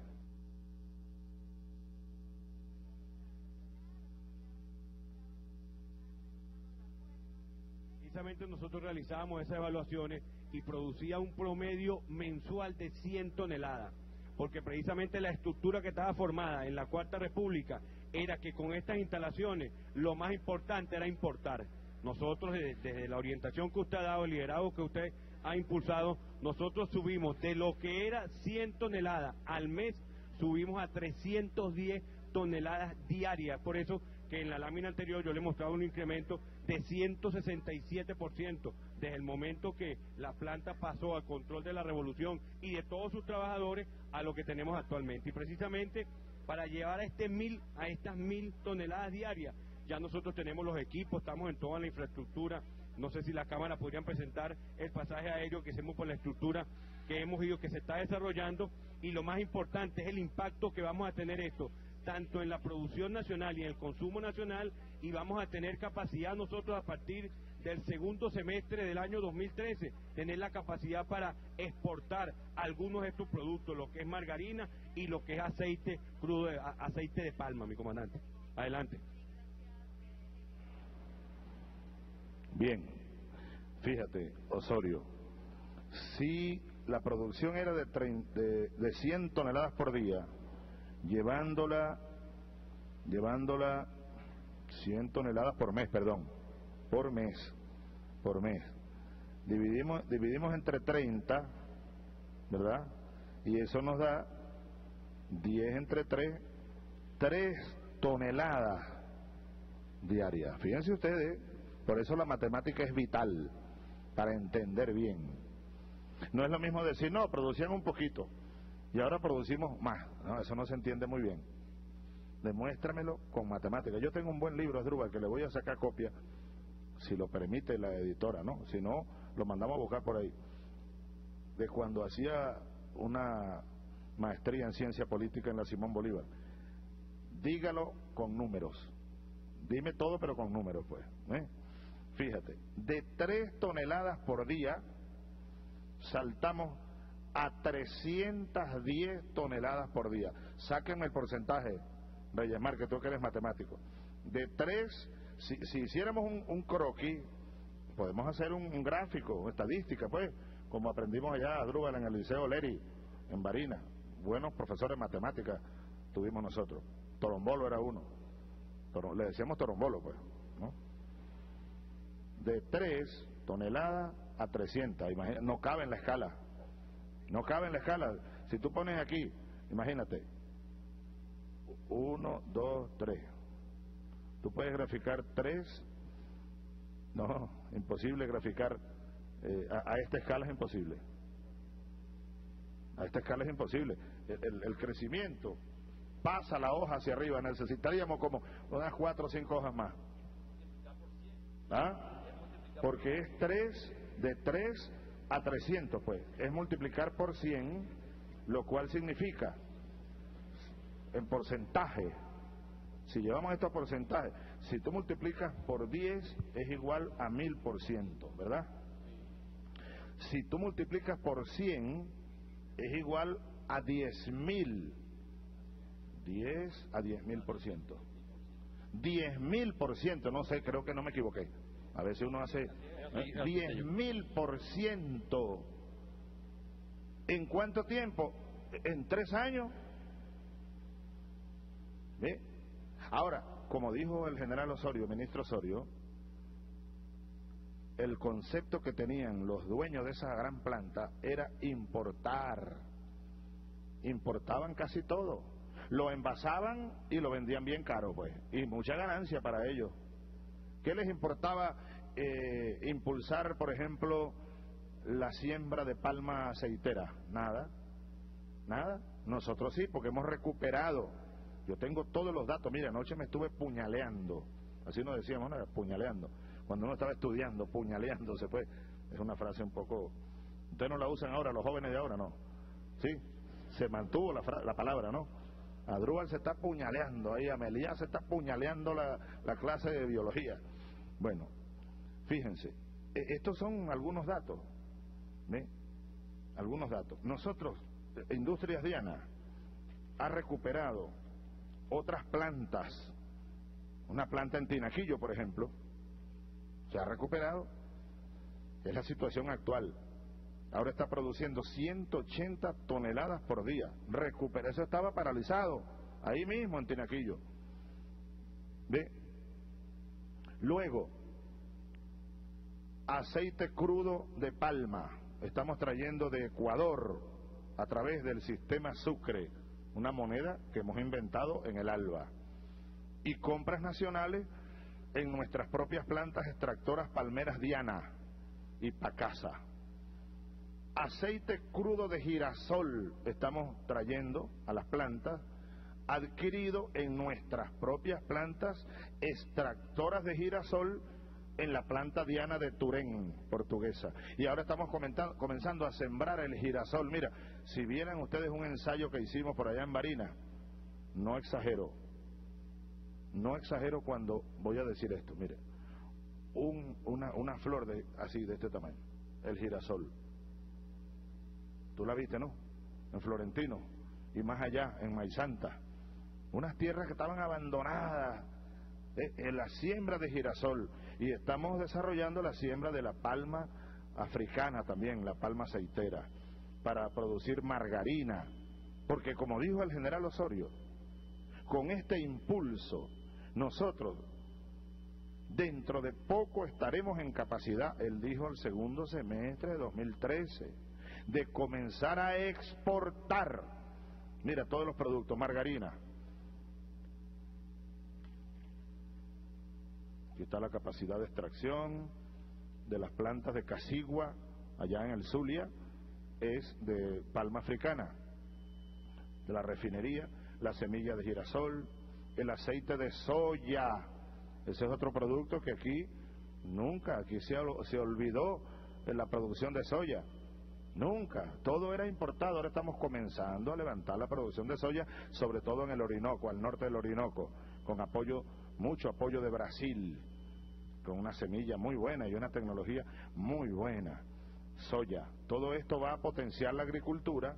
Precisamente nosotros realizábamos esas evaluaciones y producía un promedio mensual de cien toneladas. Porque precisamente la estructura que estaba formada en la Cuarta República era que con estas instalaciones lo más importante era importar. Nosotros, desde la orientación que usted ha dado, el liderazgo que usted ha impulsado, nosotros subimos de lo que era cien toneladas al mes, subimos a trescientas diez toneladas diarias. Por eso que en la lámina anterior yo le he mostrado un incremento de ciento sesenta y siete por ciento desde el momento que la planta pasó al control de la Revolución y de todos sus trabajadores a lo que tenemos actualmente. Y precisamente para llevar a este mil, a estas mil toneladas diarias, ya nosotros tenemos los equipos, estamos en toda la infraestructura. No sé si la cámara podrían presentar el pasaje aéreo que hacemos por la estructura que hemos ido, que se está desarrollando, y lo más importante es el impacto que vamos a tener esto, tanto en la producción nacional y en el consumo nacional, y vamos a tener capacidad nosotros a partir del segundo semestre del año dos mil trece, tener la capacidad para exportar algunos de estos productos, lo que es margarina y lo que es aceite crudo, aceite de palma, mi comandante. Adelante. Bien, fíjate, Osorio, si la producción era de, treinta, de, de cien toneladas por día, llevándola, llevándola cien toneladas por mes, perdón, por mes, por mes, dividimos, dividimos entre treinta, ¿verdad? Y eso nos da diez entre tres, tres toneladas diarias. Fíjense ustedes, por eso la matemática es vital, para entender bien. No es lo mismo decir, no, producían un poquito y ahora producimos más. No, eso no se entiende muy bien. Demuéstramelo con matemática. Yo tengo un buen libro, Asdrúbal, que le voy a sacar copia, si lo permite la editora, ¿no? Si no, lo mandamos a buscar por ahí. De cuando hacía una maestría en ciencia política en la Simón Bolívar. Dígalo con números. Dime todo, pero con números, pues, ¿eh? Fíjate, de tres toneladas por día saltamos a trescientas diez toneladas por día. Sáquenme el porcentaje, Reyes Mar, que tú que eres matemático. De tres, si, si hiciéramos un, un croquis, podemos hacer un, un gráfico, estadística, pues, como aprendimos allá a Drúbal en el Liceo Leri, en Barinas. Buenos profesores de matemáticas tuvimos nosotros. Torombolo era uno. Le decíamos torombolo, pues, ¿no? De tres toneladas a trescientas, imagina, no cabe en la escala, no cabe en la escala. Si tú pones aquí, imagínate, uno, dos, tres, tú puedes graficar tres, no, imposible graficar, eh, a, a esta escala es imposible, a esta escala es imposible, el, el, el crecimiento pasa la hoja hacia arriba, necesitaríamos como unas cuatro o cinco hojas más. ¿Ah? Porque es tres, de tres a trescientos, pues, es multiplicar por cien, lo cual significa, en porcentaje, si llevamos esto a porcentaje, si tú multiplicas por diez, es igual a mil por ciento, ¿verdad? Si tú multiplicas por cien, es igual a diez mil. diez a diez mil por ciento. diez mil por ciento, no sé, creo que no me equivoqué. A veces uno hace diez mil por ciento. ¿En cuánto tiempo? En tres años. ¿Ve? Ahora, como dijo el general Osorio, ministro Osorio, el concepto que tenían los dueños de esa gran planta era importar. Importaban casi todo. Lo envasaban y lo vendían bien caro, pues, y mucha ganancia para ellos. ¿Qué les importaba eh, impulsar, por ejemplo, la siembra de palma aceitera? Nada, nada. Nosotros sí, porque hemos recuperado. Yo tengo todos los datos. Mira, anoche me estuve puñaleando, así nos decíamos, ¿no? Puñaleando. Cuando uno estaba estudiando, puñaleándose, pues, es una frase un poco... Ustedes no la usan ahora, los jóvenes de ahora, ¿no? Sí, se mantuvo la, fra... la palabra, ¿no? Adrúbal se está puñaleando ahí, Amelia se está puñaleando la, la clase de biología. Bueno, fíjense, estos son algunos datos, ¿ve? Algunos datos. Nosotros, Industrias Diana, ha recuperado otras plantas, una planta en Tinaquillo, por ejemplo, se ha recuperado, es la situación actual. Ahora está produciendo ciento ochenta toneladas por día. Recupera, eso estaba paralizado, ahí mismo en Tinaquillo. ¿Ve? Luego, aceite crudo de palma. Estamos trayendo de Ecuador a través del sistema Sucre, una moneda que hemos inventado en el ALBA. Y compras nacionales en nuestras propias plantas extractoras palmeras Diana y Pacasa. Aceite crudo de girasol estamos trayendo a las plantas, adquirido en nuestras propias plantas extractoras de girasol en la planta Diana de Turén, portuguesa. Y ahora estamos comenzando a sembrar el girasol. Mira, si vieran ustedes un ensayo que hicimos por allá en Barinas, no exagero, no exagero cuando voy a decir esto. Mire, un, una, una flor de así de este tamaño, el girasol. Tú la viste, ¿no? En Florentino y más allá, en Maizanta. Unas tierras que estaban abandonadas, eh, en la siembra de girasol. Y estamos desarrollando la siembra de la palma africana también, la palma aceitera, para producir margarina. Porque como dijo el general Osorio, con este impulso nosotros dentro de poco estaremos en capacidad, él dijo el segundo semestre de dos mil trece, de comenzar a exportar, mira, todos los productos, margarina. Aquí está la capacidad de extracción de las plantas de Casigua, allá en el Zulia, es de palma africana, de la refinería, la semilla de girasol, el aceite de soya, ese es otro producto que aquí, nunca, aquí se, se olvidó en la producción de soya. Nunca, todo era importado. Ahora estamos comenzando a levantar la producción de soya, sobre todo en el Orinoco, al norte del Orinoco, con apoyo, mucho apoyo de Brasil, con una semilla muy buena y una tecnología muy buena, soya. Todo esto va a potenciar la agricultura,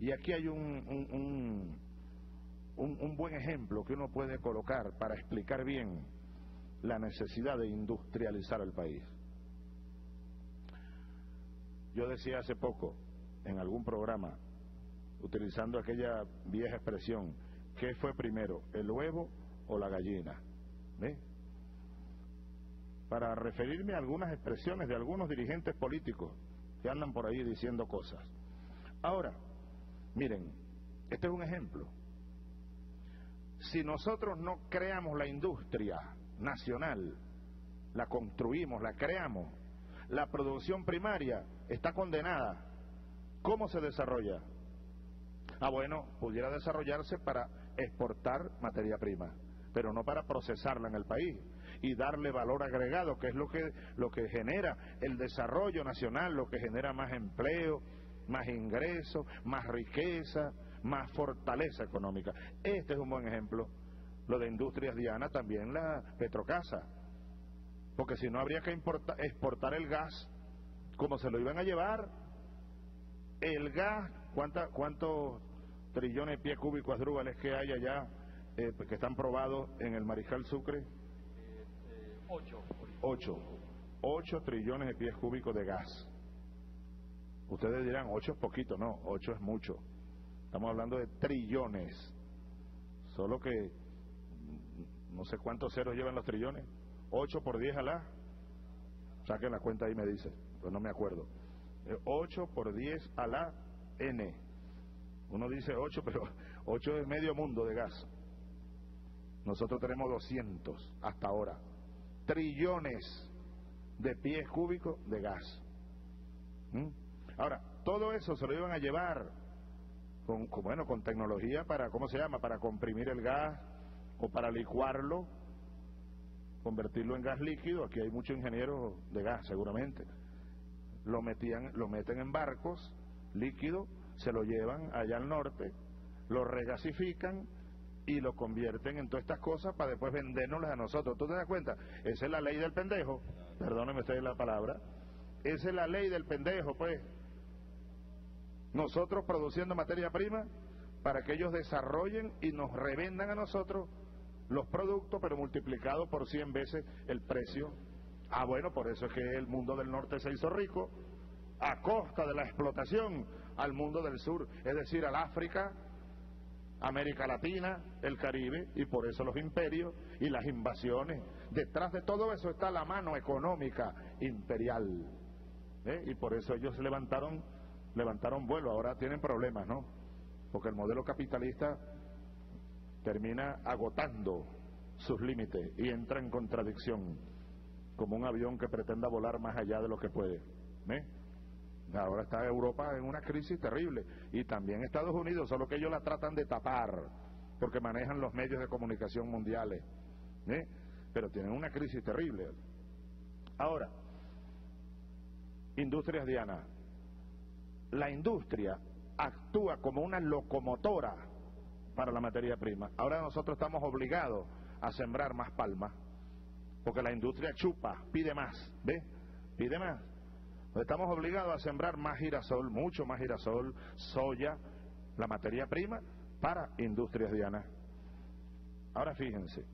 y aquí hay un, un, un, un, un buen ejemplo que uno puede colocar para explicar bien la necesidad de industrializar el país. Yo decía hace poco, en algún programa, utilizando aquella vieja expresión, ¿qué fue primero, el huevo o la gallina? ¿Ve? Para referirme a algunas expresiones de algunos dirigentes políticos que andan por ahí diciendo cosas. Ahora, miren, este es un ejemplo. Si nosotros no creamos la industria nacional, la construimos, la creamos, la producción primaria está condenada. ¿Cómo se desarrolla? Ah, bueno, pudiera desarrollarse para exportar materia prima, pero no para procesarla en el país y darle valor agregado, que es lo que, lo que genera el desarrollo nacional, lo que genera más empleo, más ingresos, más riqueza, más fortaleza económica. Este es un buen ejemplo. Lo de Industrias Diana, también la Petrocasa. Porque si no, habría que importar, exportar el gas, como se lo iban a llevar. El gas, ¿cuánta, ¿cuántos trillones de pies cúbicos Adrúbales que hay allá, eh, que están probados en el Mariscal Sucre? Ocho. Ocho. Ocho trillones de pies cúbicos de gas. Ustedes dirán, ocho es poquito. No, ocho es mucho. Estamos hablando de trillones. Solo que no sé cuántos ceros llevan los trillones. ocho por diez a la, saquen la cuenta ahí me dice, pues no me acuerdo, ocho por diez a la N, uno dice ocho, pero ocho es medio mundo de gas. Nosotros tenemos doscientos hasta ahora, trillones de pies cúbicos de gas. ¿Mm? Ahora, todo eso se lo iban a llevar con, con, bueno, con tecnología para, ¿cómo se llama?, para comprimir el gas o para licuarlo, convertirlo en gas líquido. Aquí hay muchos ingenieros de gas, seguramente lo metían, lo meten en barcos líquido, se lo llevan allá al norte, lo regasifican y lo convierten en todas estas cosas para después vendérnoslas a nosotros. ¿Tú te das cuenta? Esa es la ley del pendejo. Perdóneme usted la palabra. Esa es la ley del pendejo, pues. Nosotros produciendo materia prima para que ellos desarrollen y nos revendan a nosotros los productos, pero multiplicado por cien veces el precio. Ah, bueno, por eso es que el mundo del norte se hizo rico a costa de la explotación al mundo del sur, es decir, al África, América Latina, el Caribe, y por eso los imperios y las invasiones. Detrás de todo eso está la mano económica imperial, ¿eh? Y por eso ellos levantaron levantaron vuelo. Ahora tienen problemas, ¿no? Porque el modelo capitalista termina agotando sus límites y entra en contradicción, como un avión que pretenda volar más allá de lo que puede, ¿eh? Ahora está Europa en una crisis terrible, y también Estados Unidos, solo que ellos la tratan de tapar porque manejan los medios de comunicación mundiales, ¿eh? Pero tienen una crisis terrible. Ahora, Industrias Diana, la industria actúa como una locomotora para la materia prima. Ahora nosotros estamos obligados a sembrar más palmas porque la industria chupa, pide más, ¿ves? Pide más. Estamos obligados a sembrar más girasol, mucho más girasol, soya, la materia prima para Industrias Diana. Ahora fíjense,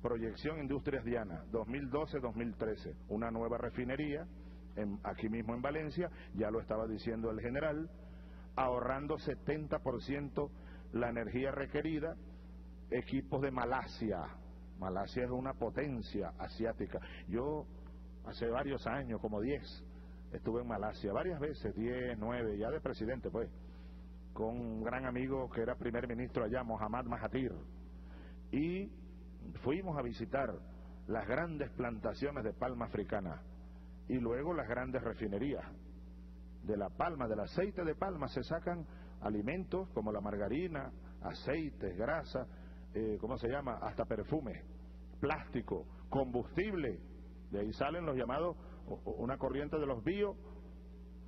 proyección Industrias Diana, dos mil doce a dos mil trece, una nueva refinería, en, aquí mismo en Valencia, ya lo estaba diciendo el general, ahorrando setenta por ciento la energía requerida, equipos de Malasia. Malasia es una potencia asiática. Yo... hace varios años, como diez, estuve en Malasia, varias veces, diez, nueve, ya de presidente, pues, con un gran amigo que era primer ministro allá, Mohammad Mahathir, y fuimos a visitar las grandes plantaciones de palma africana, y luego las grandes refinerías de la palma, del aceite de palma, se sacan alimentos como la margarina, aceites, grasa, eh, ¿cómo se llama?, hasta perfume, plástico, combustible. De ahí salen los llamados, una corriente de los bio,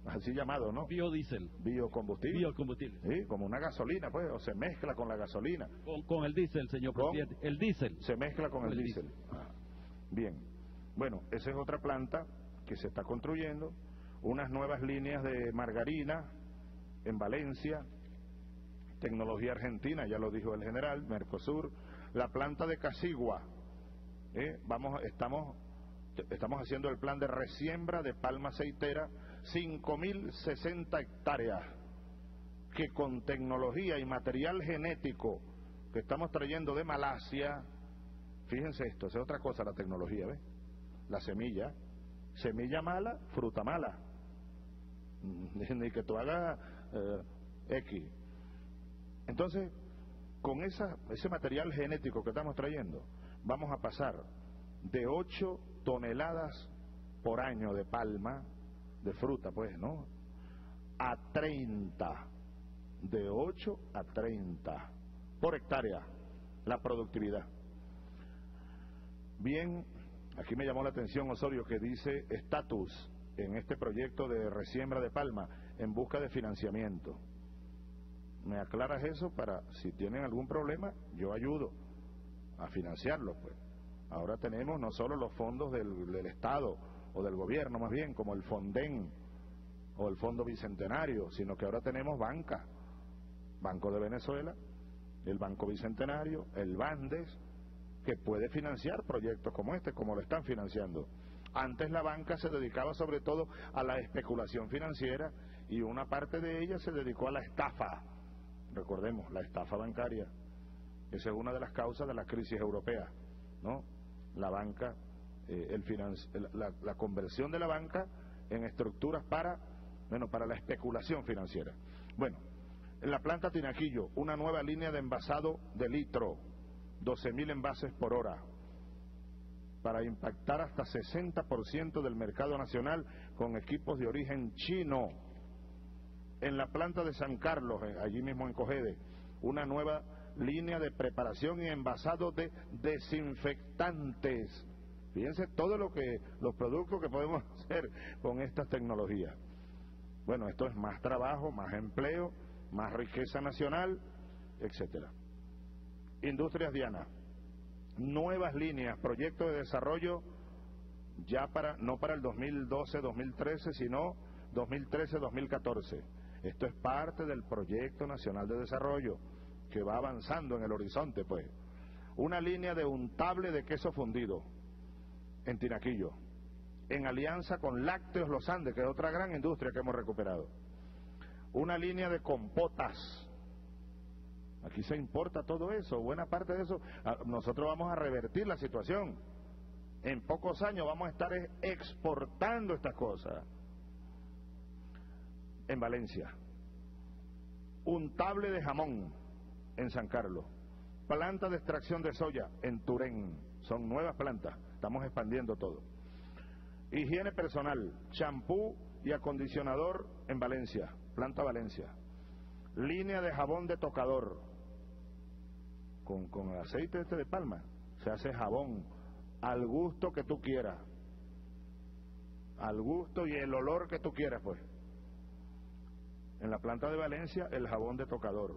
así llamados, ¿no? Biodiesel. Biocombustible. Biocombustible. Sí, como una gasolina, pues, o se mezcla con la gasolina. Con, con el diésel, señor presidente. El diésel. Se mezcla con, con el, el diésel. diésel. Ah, bien. Bueno, esa es otra planta que se está construyendo. Unas nuevas líneas de margarina en Valencia. Tecnología argentina, ya lo dijo el general, Mercosur. La planta de Casigua. ¿Eh? Vamos, estamos... Estamos haciendo el plan de resiembra de palma aceitera, cinco mil sesenta hectáreas, que con tecnología y material genético que estamos trayendo de Malasia, fíjense esto, es otra cosa la tecnología, ¿ves? La semilla, semilla mala, fruta mala, ni que tú hagas eh, X. Entonces, con esa, ese material genético que estamos trayendo, vamos a pasar de ocho toneladas por año de palma, de fruta, pues, ¿no?, a treinta, de ocho a treinta por hectárea la productividad. Bien, aquí me llamó la atención Osorio, que dice estatus en este proyecto de resiembra de palma en busca de financiamiento. ¿Me aclaras eso? Para si tienen algún problema, yo ayudo a financiarlo, pues. Ahora tenemos no solo los fondos del, del Estado, o del gobierno más bien, como el Fonden o el Fondo Bicentenario, sino que ahora tenemos banca, Banco de Venezuela, el Banco Bicentenario, el Bandes, que puede financiar proyectos como este, como lo están financiando. Antes la banca se dedicaba sobre todo a la especulación financiera, y una parte de ella se dedicó a la estafa. Recordemos, la estafa bancaria. Esa es una de las causas de la crisis europea, ¿no? La banca, eh, el finan... la, la conversión de la banca en estructuras para, bueno, para la especulación financiera. Bueno, en la planta Tinajillo, una nueva línea de envasado de litro, doce mil envases por hora, para impactar hasta sesenta por ciento del mercado nacional con equipos de origen chino. En la planta de San Carlos, allí mismo en Cogede, una nueva línea de preparación y envasado de desinfectantes. Fíjense todo lo que los productos que podemos hacer con estas tecnologías. Bueno, esto es más trabajo, más empleo más riqueza nacional, etcétera. Industrias Diana, nuevas líneas, proyectos de desarrollo ya para, no para el dos mil doce dos mil trece, sino dos mil trece dos mil catorce. Esto es parte del Proyecto Nacional de Desarrollo, que va avanzando en el horizonte, pues. Una línea de untable de queso fundido en Tinaquillo, en alianza con Lácteos Los Andes, que es otra gran industria que hemos recuperado. Una línea de compotas. Aquí se importa todo eso, buena parte de eso. Nosotros vamos a revertir la situación. En pocos años vamos a estar exportando estas cosas. En Valencia, untable de jamón en San Carlos, planta de extracción de soya en Turén, son nuevas plantas, estamos expandiendo todo. Higiene personal, champú y acondicionador en Valencia, planta Valencia. Línea de jabón de tocador, con, con el aceite este de palma, se hace jabón al gusto que tú quieras, al gusto y el olor que tú quieras, pues. En la planta de Valencia, el jabón de tocador.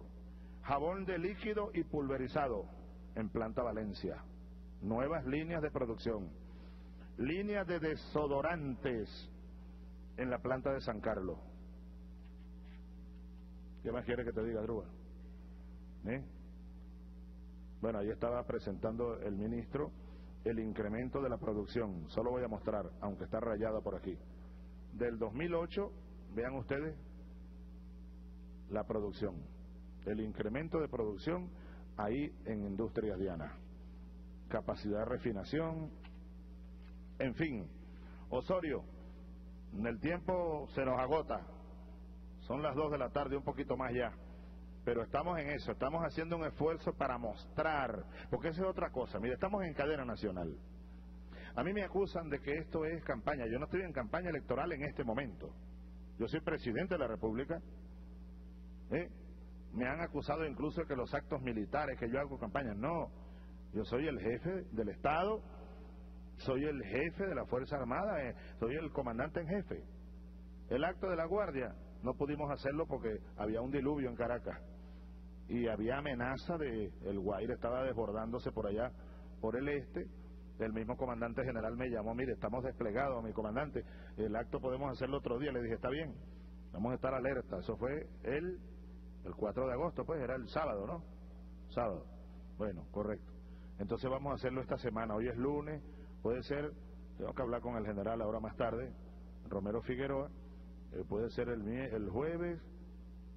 Jabón de líquido y pulverizado en planta Valencia. Nuevas líneas de producción. Líneas de desodorantes en la planta de San Carlos. ¿Qué más quieres que te diga, Druga? ¿Eh? Bueno, ahí estaba presentando el ministro el incremento de la producción. Solo voy a mostrar, aunque está rayado por aquí. Del dos mil ocho, vean ustedes, la producción, el incremento de producción ahí en Industrias Diana, capacidad de refinación, en fin. Osorio, en el tiempo se nos agota, son las dos de la tarde, un poquito más ya, pero estamos en eso, estamos haciendo un esfuerzo para mostrar, porque eso es otra cosa. Mire, estamos en cadena nacional. A mí me acusan de que esto es campaña. Yo no estoy en campaña electoral en este momento, yo soy presidente de la República. ¿Eh? Me han acusado incluso de que los actos militares, que yo hago campaña. No, yo soy el jefe del Estado, soy el jefe de la Fuerza Armada, eh, soy el comandante en jefe. El acto de la Guardia no pudimos hacerlo porque había un diluvio en Caracas y había amenaza de, el Guaire estaba desbordándose por allá, por el este. El mismo comandante general me llamó, mire, estamos desplegados, mi comandante, el acto podemos hacerlo otro día. Le dije, está bien, vamos a estar alerta. Eso fue el... el cuatro de agosto, pues, era el sábado, ¿no? Sábado. Bueno, correcto. Entonces vamos a hacerlo esta semana. Hoy es lunes, puede ser, tengo que hablar con el general ahora más tarde, Romero Figueroa, eh, puede ser el, el jueves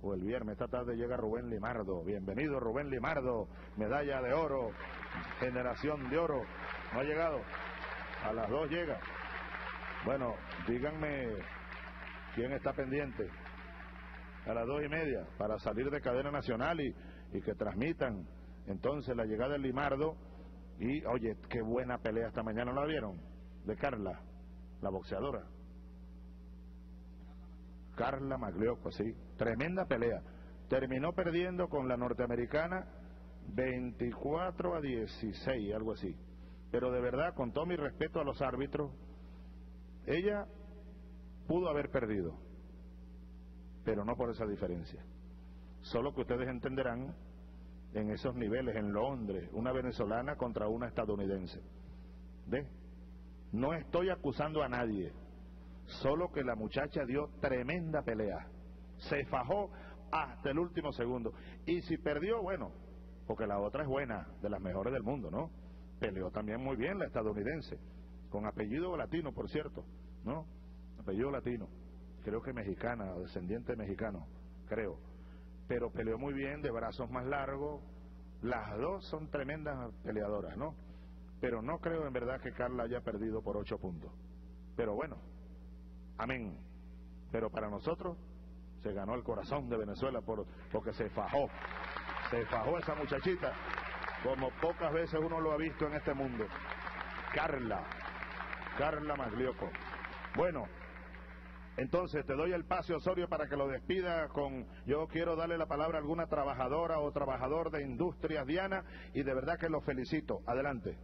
o el viernes. Esta tarde llega Rubén Limardo. Bienvenido, Rubén Limardo, medalla de oro, generación de oro. No ha llegado, a las dos llega. Bueno, díganme quién está pendiente. A las dos y media, para salir de cadena nacional y, y que transmitan entonces la llegada del Limardo. Y oye, qué buena pelea esta mañana, ¿no la vieron? De Carla, la boxeadora. Carla Maglioco, sí, tremenda pelea. Terminó perdiendo con la norteamericana veinticuatro a dieciséis, algo así. Pero de verdad, con todo mi respeto a los árbitros, ella pudo haber perdido, pero no por esa diferencia. Solo que ustedes entenderán, en esos niveles, en Londres, una venezolana contra una estadounidense. ¿Ve? No estoy acusando a nadie, solo que la muchacha dio tremenda pelea, se fajó hasta el último segundo, y si perdió, bueno, porque la otra es buena, de las mejores del mundo, ¿no? Peleó también muy bien la estadounidense, con apellido latino, por cierto, ¿no? Apellido latino, creo que mexicana, descendiente mexicano, creo, pero peleó muy bien, de brazos más largos. Las dos son tremendas peleadoras, ¿no? Pero no creo en verdad que Carla haya perdido por ocho puntos, pero bueno, amén. Pero para nosotros se ganó el corazón de Venezuela por, porque se fajó, se fajó esa muchachita como pocas veces uno lo ha visto en este mundo. Carla, Carla Maglioco. Bueno, entonces te doy el pase, Osorio, para que lo despida con... Yo quiero darle la palabra a alguna trabajadora o trabajador de Industrias Diana y de verdad que los felicito. Adelante.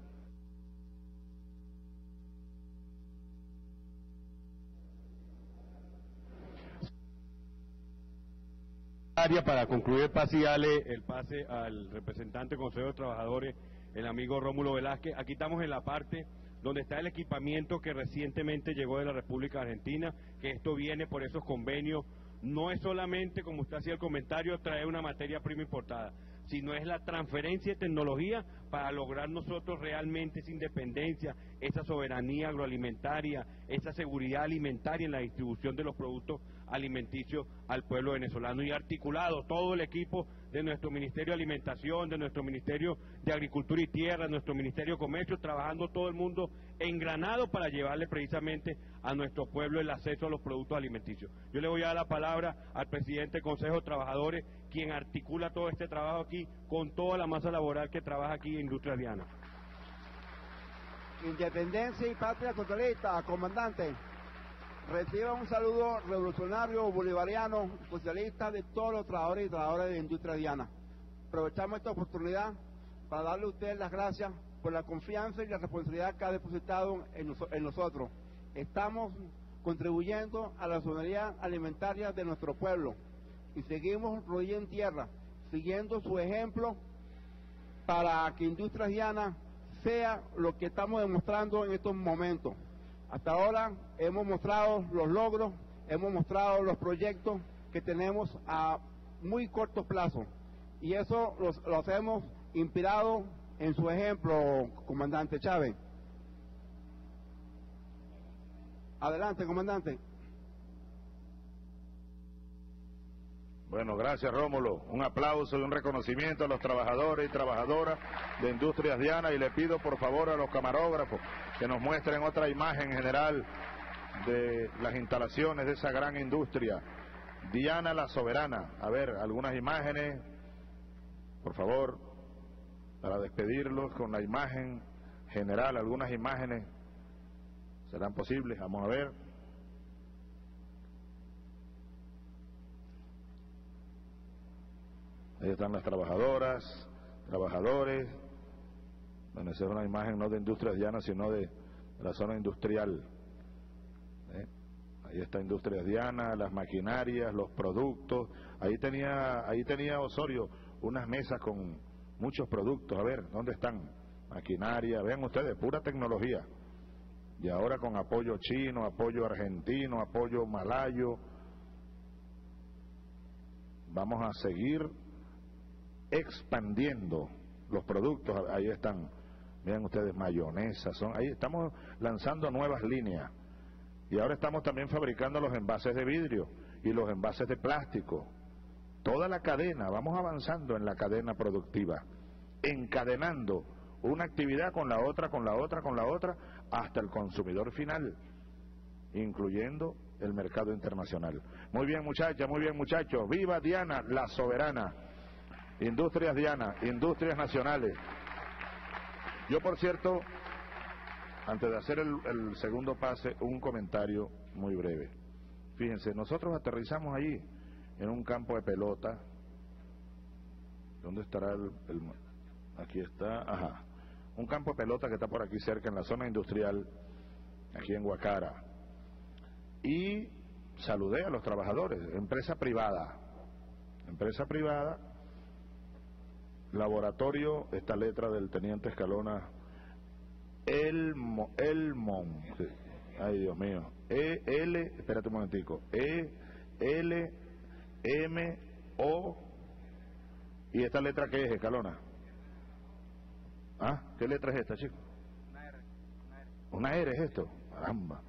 parlamentaria para concluir el pase y darle el pase al representante del Consejo de Trabajadores, el amigo Rómulo Velázquez. Aquí estamos en la parte donde está el equipamiento que recientemente llegó de la República Argentina, que esto viene por esos convenios. No es solamente, como usted hacía el comentario, traer una materia prima importada, sino es la transferencia de tecnología para lograr nosotros realmente esa independencia, esa soberanía agroalimentaria, esa seguridad alimentaria en la distribución de los productos alimenticios al pueblo venezolano. Y articulado todo el equipo de nuestro Ministerio de Alimentación, de nuestro Ministerio de Agricultura y Tierra, nuestro Ministerio de Comercio, trabajando todo el mundo engranado para llevarle precisamente a nuestro pueblo el acceso a los productos alimenticios. Yo le voy a dar la palabra al presidente del Consejo de Trabajadores, quien articula todo este trabajo aquí con toda la masa laboral que trabaja aquí en Industria Diana. Independencia y patria socialista, comandante. Reciba un saludo revolucionario, bolivariano, socialista de todos los trabajadores y trabajadoras de Industria Diana. Aprovechamos esta oportunidad para darle a ustedes las gracias por la confianza y la responsabilidad que ha depositado en, noso en nosotros. Estamos contribuyendo a la soberanía alimentaria de nuestro pueblo y seguimos rodilla en tierra, siguiendo su ejemplo para que Industria Diana sea lo que estamos demostrando en estos momentos. Hasta ahora hemos mostrado los logros, hemos mostrado los proyectos que tenemos a muy corto plazo. Y eso los, los hemos inspirado en su ejemplo, comandante Chávez. Adelante, comandante. Bueno, gracias Rómulo. Un aplauso y un reconocimiento a los trabajadores y trabajadoras de Industrias Diana, y le pido por favor a los camarógrafos que nos muestren otra imagen general de las instalaciones de esa gran industria, Diana la Soberana. A ver, algunas imágenes, por favor, para despedirlos con la imagen general, algunas imágenes serán posibles, vamos a ver. Ahí están las trabajadoras, trabajadores. Bueno, esa es una imagen no de Industrias Diana, sino de la zona industrial. ¿Eh? Ahí está Industrias Diana, las maquinarias, los productos. Ahí tenía, ahí tenía Osorio unas mesas con muchos productos. A ver, ¿dónde están? Maquinaria, vean ustedes, pura tecnología. Y ahora con apoyo chino, apoyo argentino, apoyo malayo. Vamos a seguir expandiendo los productos. Ahí están, vean ustedes, mayonesa, son, ahí estamos lanzando nuevas líneas, y ahora estamos también fabricando los envases de vidrio y los envases de plástico, toda la cadena. Vamos avanzando en la cadena productiva, encadenando una actividad con la otra, con la otra, con la otra, hasta el consumidor final, incluyendo el mercado internacional. Muy bien muchachas, muy bien muchachos, viva Diana la Soberana, Industrias Diana, Industrias Nacionales. Yo, por cierto, antes de hacer el, el segundo pase, un comentario muy breve. Fíjense, nosotros aterrizamos allí en un campo de pelota. ¿Dónde estará el, el...? Aquí está, ajá. Un campo de pelota que está por aquí cerca, en la zona industrial, aquí en Guacara. Y saludé a los trabajadores, empresa privada, empresa privada, laboratorio, esta letra del teniente Escalona, Elmo, Elmon, sí. Ay Dios mío, E L, espérate un momentico, E L M O, y esta letra que es, Escalona, ¿ah? ¿Qué letra es esta, chico? Una R, una R, una R es esto, caramba,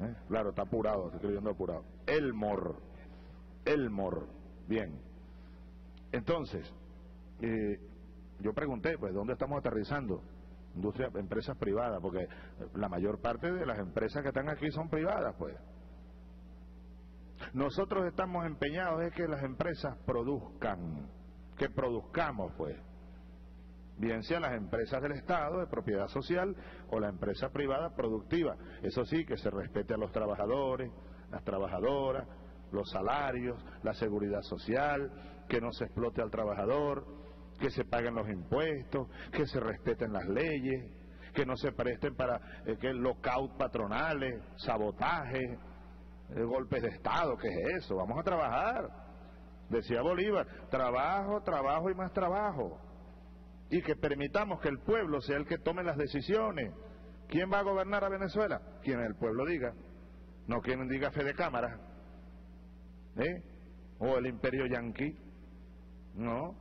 ¿eh? Claro, está apurado, está escribiendo apurado, Elmor, Elmor, bien. Entonces, Eh, yo pregunté, pues, ¿dónde estamos aterrizando? Industria, empresas privadas, porque la mayor parte de las empresas que están aquí son privadas, pues. Nosotros estamos empeñados en que las empresas produzcan, que produzcamos, pues. Bien sea las empresas del Estado, de propiedad social, o la empresa privada productiva. Eso sí, que se respete a los trabajadores, las trabajadoras, los salarios, la seguridad social, que no se explote al trabajador, que se paguen los impuestos, que se respeten las leyes, que no se presten para eh, que lockout patronales, sabotaje, eh, golpes de Estado, ¿qué es eso? Vamos a trabajar, Decía Bolívar, trabajo, trabajo y más trabajo. Y que permitamos que el pueblo sea el que tome las decisiones. ¿Quién va a gobernar a Venezuela? Quien el pueblo diga, no quien diga fe de cámara, ¿eh? O el imperio yanqui. No,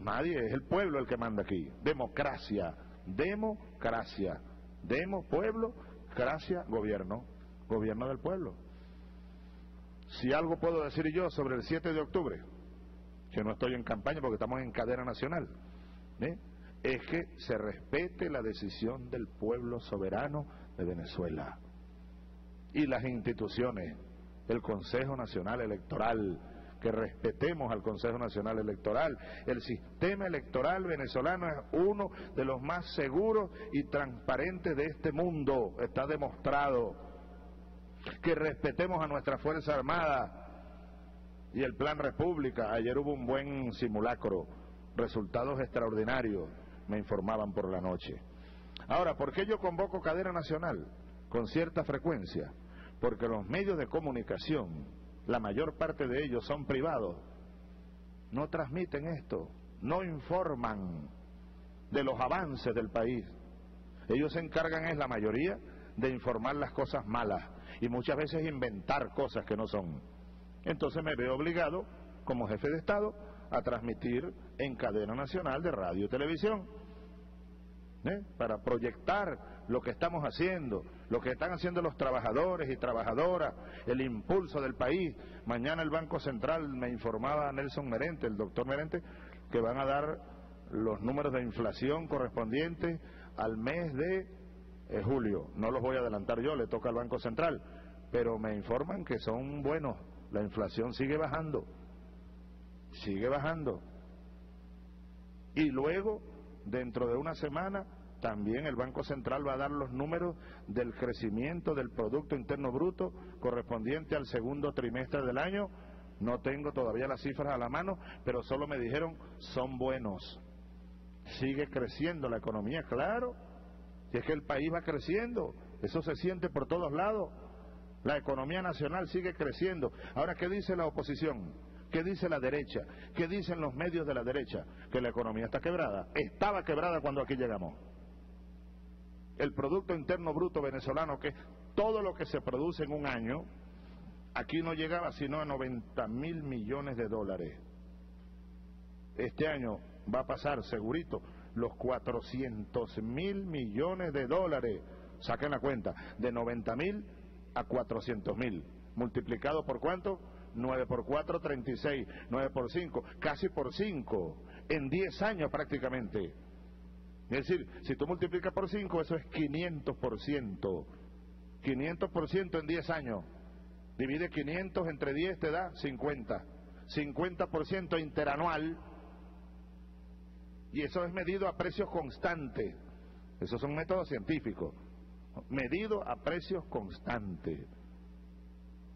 nadie, es el pueblo el que manda aquí. Democracia, democracia, demo, pueblo, gracia, gobierno, gobierno del pueblo. Si algo puedo decir yo sobre el siete de octubre, que no estoy en campaña porque estamos en cadena nacional, ¿eh? Es que se respete la decisión del pueblo soberano de Venezuela y las instituciones, el Consejo Nacional Electoral, que respetemos al Consejo Nacional Electoral. El sistema electoral venezolano es uno de los más seguros y transparentes de este mundo, está demostrado. Que respetemos a nuestra Fuerza Armada y el Plan República. Ayer hubo un buen simulacro, resultados extraordinarios, me informaban por la noche. Ahora, ¿por qué yo convoco cadena nacional con cierta frecuencia? Porque los medios de comunicación, la mayor parte de ellos son privados, no transmiten esto, no informan de los avances del país. Ellos se encargan, es la mayoría, de informar las cosas malas y muchas veces inventar cosas que no son. Entonces me veo obligado, como jefe de Estado, a transmitir en cadena nacional de radio y televisión, ¿eh? Para proyectar lo que estamos haciendo, lo que están haciendo los trabajadores y trabajadoras, el impulso del país. Mañana el Banco Central, me informaba Nelson Merente, el doctor Merente, que van a dar los números de inflación correspondientes al mes de eh, julio. No los voy a adelantar yo, le toca al Banco Central, pero me informan que son buenos, la inflación sigue bajando. Sigue bajando. Y luego, dentro de una semana, también el Banco Central va a dar los números del crecimiento del Producto Interno Bruto correspondiente al segundo trimestre del año. No tengo todavía las cifras a la mano, pero solo me dijeron, son buenos. Sigue creciendo la economía, claro. Si es que el país va creciendo, eso se siente por todos lados. La economía nacional sigue creciendo. Ahora, ¿qué dice la oposición? ¿Qué dice la derecha? ¿Qué dicen los medios de la derecha? Que la economía está quebrada. Estaba quebrada cuando aquí llegamos. El Producto Interno Bruto venezolano, que es todo lo que se produce en un año, aquí no llegaba sino a noventa mil millones de dólares. Este año va a pasar, segurito, los cuatrocientos mil millones de dólares. Saquen la cuenta, de noventa mil a cuatrocientos mil. ¿Multiplicado por cuánto? nueve por cuatro, treinta y seis, nueve por cinco, casi por cinco, en diez años prácticamente. Es decir, si tú multiplicas por cinco, eso es quinientos por ciento, quinientos por ciento en diez años, divide quinientos entre diez, te da cincuenta, cincuenta por ciento interanual, y eso es medido a precios constantes. Esos son métodos científicos, medido a precios constantes.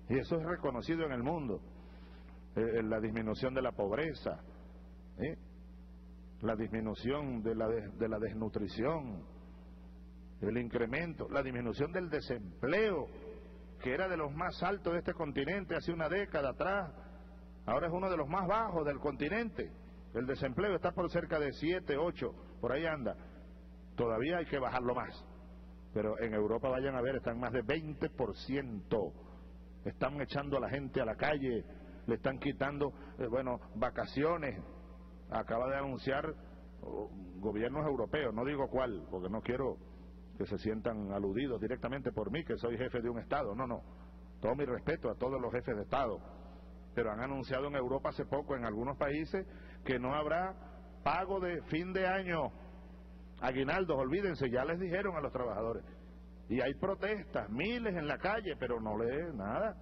Y eso es reconocido en el mundo, eh, la disminución de la pobreza, ¿eh? La disminución de la, de, de la desnutrición, el incremento, la disminución del desempleo, que era de los más altos de este continente hace una década atrás, ahora es uno de los más bajos del continente. El desempleo está por cerca de siete, ocho, por ahí anda. Todavía hay que bajarlo más, pero en Europa, vayan a ver, están más de veinte por ciento. Están echando a la gente a la calle, le están quitando, eh, bueno, vacaciones. Acaba de anunciar oh, gobiernos europeos, no digo cuál, porque no quiero que se sientan aludidos directamente por mí, que soy jefe de un Estado. No, no, todo mi respeto a todos los jefes de Estado. Pero han anunciado en Europa hace poco, en algunos países, que no habrá pago de fin de año. Aguinaldos, olvídense, ya les dijeron a los trabajadores. Y hay protestas, miles en la calle, pero no le nada,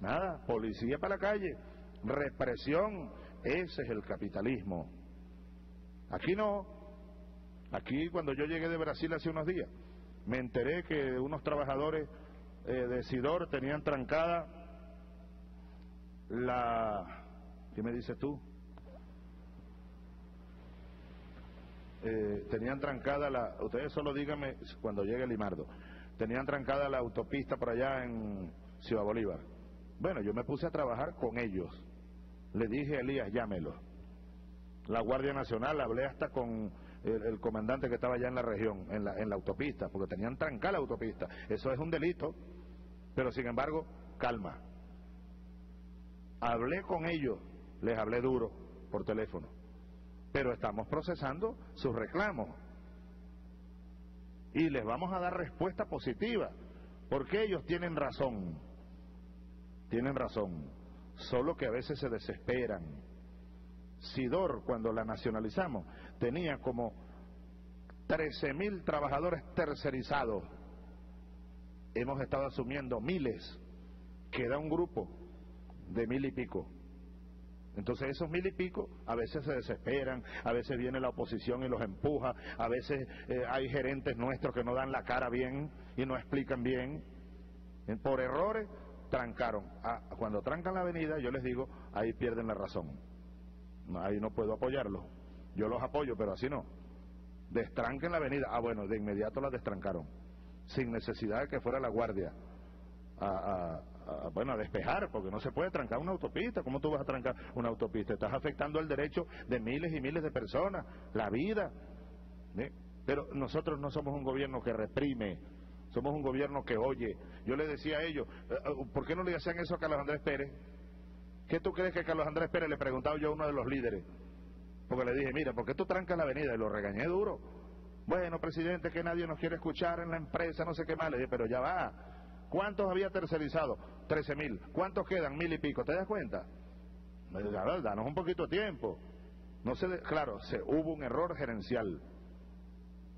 nada, policía para la calle, represión. Ese es el capitalismo. Aquí no. Aquí, cuando yo llegué de Brasil hace unos días, me enteré que unos trabajadores eh, de Sidor tenían trancada la... ¿Qué me dices tú? Eh, tenían trancada la... Ustedes solo díganme cuando llegue Limardo. Tenían trancada la autopista por allá en Ciudad Bolívar. Bueno, yo me puse a trabajar con ellos. Le dije a Elías, llámelo. La Guardia Nacional, hablé hasta con el, el comandante que estaba allá en la región, en la, en la autopista, porque tenían trancada la autopista. Eso es un delito, pero sin embargo, calma. Hablé con ellos, les hablé duro por teléfono, pero estamos procesando sus reclamos y les vamos a dar respuesta positiva, porque ellos tienen razón, tienen razón, solo que a veces se desesperan. SIDOR, cuando la nacionalizamos, tenía como trece mil trabajadores tercerizados. Hemos estado asumiendo miles, queda un grupo de mil y pico. Entonces esos mil y pico a veces se desesperan, a veces viene la oposición y los empuja, a veces eh, hay gerentes nuestros que no dan la cara bien y no explican bien. Por errores, trancaron. Ah, cuando trancan la avenida, yo les digo, ahí pierden la razón. Ahí no puedo apoyarlos. Yo los apoyo, pero así no. Destranquen la avenida. Ah, bueno, de inmediato la destrancaron, sin necesidad de que fuera la guardia a... a A, bueno, a despejar, porque no se puede trancar una autopista. ¿Cómo tú vas a trancar una autopista? Estás afectando el derecho de miles y miles de personas, la vida. ¿Sí? Pero nosotros no somos un gobierno que reprime, somos un gobierno que oye. Yo le decía a ellos, ¿por qué no le hacían eso a Carlos Andrés Pérez? ¿Qué tú crees que Carlos Andrés Pérez? Le preguntaba yo a uno de los líderes, porque le dije, mira, ¿por qué tú trancas la avenida? Y lo regañé duro. Bueno, presidente, que nadie nos quiere escuchar en la empresa, no sé qué más. Le dije, pero ya va. ¿Cuántos había tercerizado? trece mil. ¿Cuántos quedan? Mil y pico. ¿Te das cuenta? La verdad, danos un poquito de tiempo. No se de... Claro, se hubo un error gerencial.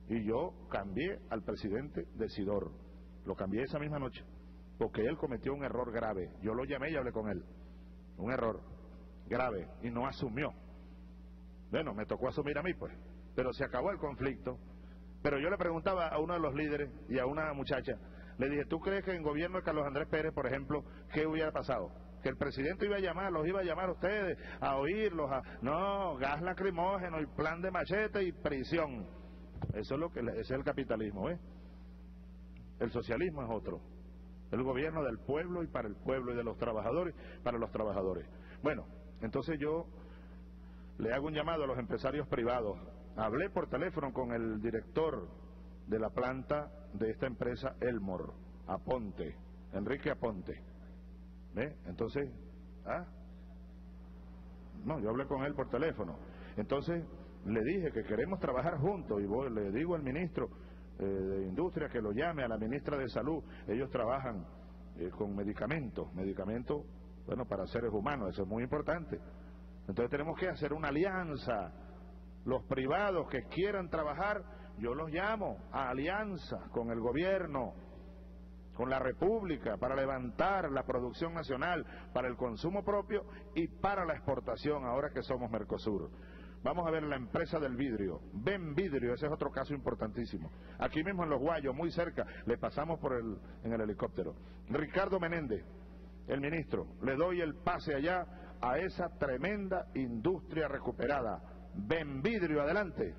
Y yo cambié al presidente de SIDOR. Lo cambié esa misma noche, porque él cometió un error grave. Yo lo llamé y hablé con él. Un error grave. Y no asumió. Bueno, me tocó asumir a mí, pues. Pero se acabó el conflicto. Pero yo le preguntaba a uno de los líderes y a una muchacha, le dije, ¿tú crees que en gobierno de Carlos Andrés Pérez, por ejemplo, qué hubiera pasado? Que el presidente iba a llamar, los iba a llamar a ustedes, a oírlos, a... No, gas lacrimógeno y plan de machete y prisión. Eso es lo que... Ese es el capitalismo, ¿eh? El socialismo es otro. El gobierno del pueblo y para el pueblo, y de los trabajadores para los trabajadores. Bueno, entonces yo le hago un llamado a los empresarios privados. Hablé por teléfono con el director de la planta de esta empresa Elmore, Aponte, Enrique Aponte. ¿Ve? Entonces, ¿ah? No, yo hablé con él por teléfono. Entonces, le dije que queremos trabajar juntos, y voy, le digo al ministro eh, de Industria que lo llame, a la ministra de Salud. Ellos trabajan eh, con medicamentos, medicamentos, bueno, para seres humanos, eso es muy importante. Entonces tenemos que hacer una alianza. Los privados que quieran trabajar, yo los llamo a alianza con el gobierno, con la república, para levantar la producción nacional, para el consumo propio y para la exportación, ahora que somos Mercosur. Vamos a ver la empresa del vidrio, Ven Vidrio, ese es otro caso importantísimo. Aquí mismo en Los Guayos, muy cerca, le pasamos por el, en el helicóptero. Ricardo Menéndez, el ministro, le doy el pase allá a esa tremenda industria recuperada. Ven Vidrio, adelante.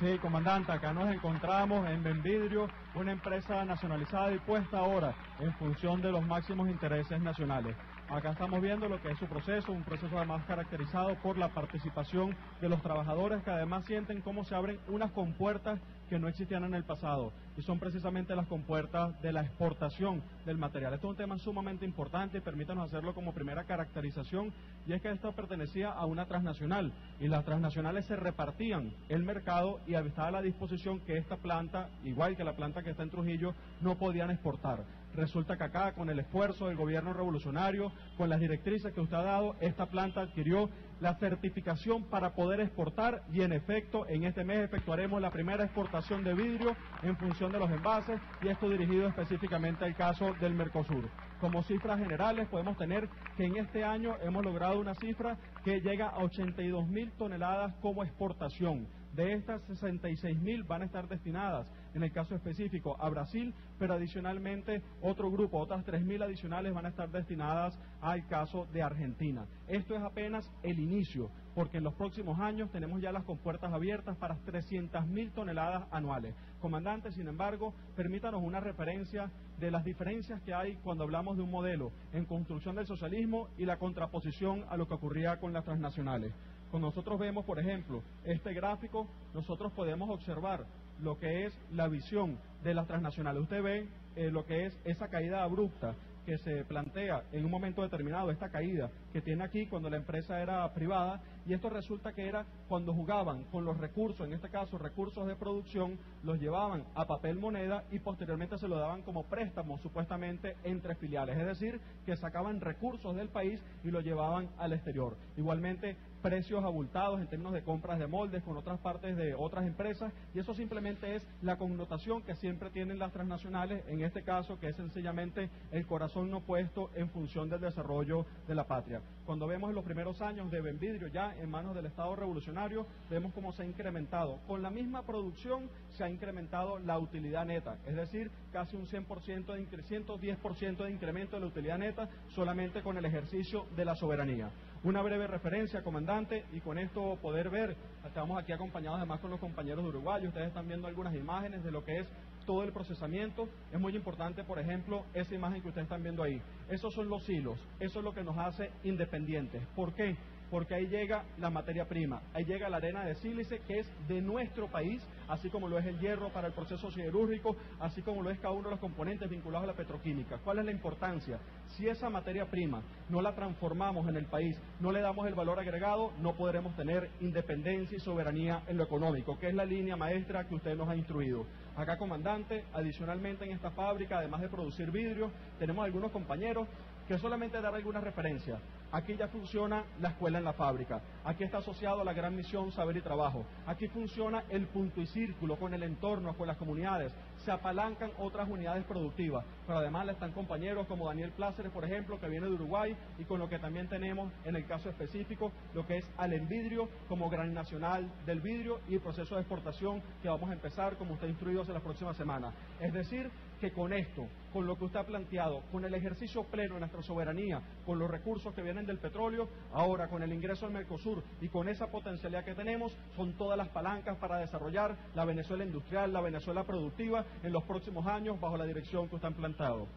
Sí, comandante, acá nos encontramos en Benvidrio, una empresa nacionalizada y puesta ahora en función de los máximos intereses nacionales. Acá estamos viendo lo que es su proceso, un proceso además caracterizado por la participación de los trabajadores, que además sienten cómo se abren unas compuertas que no existían en el pasado, y son precisamente las compuertas de la exportación del material. Este es un tema sumamente importante, y permítanos hacerlo como primera caracterización, y es que esta pertenecía a una transnacional, y las transnacionales se repartían el mercado, y estaba a la disposición que esta planta, igual que la planta que está en Trujillo, no podían exportar. Resulta que acá, con el esfuerzo del gobierno revolucionario, con las directrices que usted ha dado, esta planta adquirió la certificación para poder exportar, y en efecto, en este mes efectuaremos la primera exportación de vidrio en función de los envases, y esto dirigido específicamente al caso del Mercosur. Como cifras generales podemos tener que en este año hemos logrado una cifra que llega a ochenta y dos mil toneladas como exportación. De estas, sesenta y seis mil van a estar destinadas en el caso específico a Brasil, pero adicionalmente otro grupo, otras tres mil adicionales van a estar destinadas al caso de Argentina. Esto es apenas el inicio, porque en los próximos años tenemos ya las compuertas abiertas para trescientas mil toneladas anuales. Comandante, sin embargo, permítanos una referencia de las diferencias que hay cuando hablamos de un modelo en construcción del socialismo y la contraposición a lo que ocurría con las transnacionales. Cuando nosotros vemos, por ejemplo, este gráfico, nosotros podemos observar lo que es la visión de las transnacionales. Usted ve eh, lo que es esa caída abrupta que se plantea en un momento determinado, esta caída que tiene aquí cuando la empresa era privada, y esto resulta que era cuando jugaban con los recursos, en este caso recursos de producción, los llevaban a papel moneda y posteriormente se lo daban como préstamo supuestamente entre filiales, es decir, que sacaban recursos del país y lo llevaban al exterior. Igualmente, precios abultados en términos de compras de moldes con otras partes de otras empresas, y eso simplemente es la connotación que siempre tienen las transnacionales, en este caso que es sencillamente el corazón no puesto en función del desarrollo de la patria. Cuando vemos en los primeros años de Benvidrio ya en manos del Estado revolucionario, vemos cómo se ha incrementado, con la misma producción se ha incrementado la utilidad neta, es decir, casi un cien por ciento de incremento, ciento diez por ciento de incremento de la utilidad neta solamente con el ejercicio de la soberanía. Una breve referencia, comandante, y con esto poder ver, estamos aquí acompañados además con los compañeros de Uruguay, ustedes están viendo algunas imágenes de lo que es todo el procesamiento. Es muy importante, por ejemplo, esa imagen que ustedes están viendo ahí. Esos son los hilos, eso es lo que nos hace independientes. ¿Por qué? Porque ahí llega la materia prima, ahí llega la arena de sílice, que es de nuestro país, así como lo es el hierro para el proceso siderúrgico, así como lo es cada uno de los componentes vinculados a la petroquímica. ¿Cuál es la importancia? Si esa materia prima no la transformamos en el país, no le damos el valor agregado, no podremos tener independencia y soberanía en lo económico, que es la línea maestra que usted nos ha instruido. Acá, comandante, adicionalmente en esta fábrica, además de producir vidrio, tenemos algunos compañeros que solamente dar algunas referencias. Aquí ya funciona la escuela en la fábrica, aquí está asociado a la gran misión saber y trabajo, aquí funciona el punto y círculo con el entorno, con las comunidades, se apalancan otras unidades productivas, pero además están compañeros como Daniel Pláceres, por ejemplo, que viene de Uruguay, y con lo que también tenemos en el caso específico, lo que es al Envidrio como gran nacional del vidrio y el proceso de exportación que vamos a empezar, como usted ha instruido, en las próximas semanas. Es decir, que con esto, con lo que usted ha planteado, con el ejercicio pleno de nuestra soberanía, con los recursos que vienen del petróleo, ahora con el ingreso al Mercosur y con esa potencialidad que tenemos, son todas las palancas para desarrollar la Venezuela industrial, la Venezuela productiva en los próximos años bajo la dirección que usted ha planteado.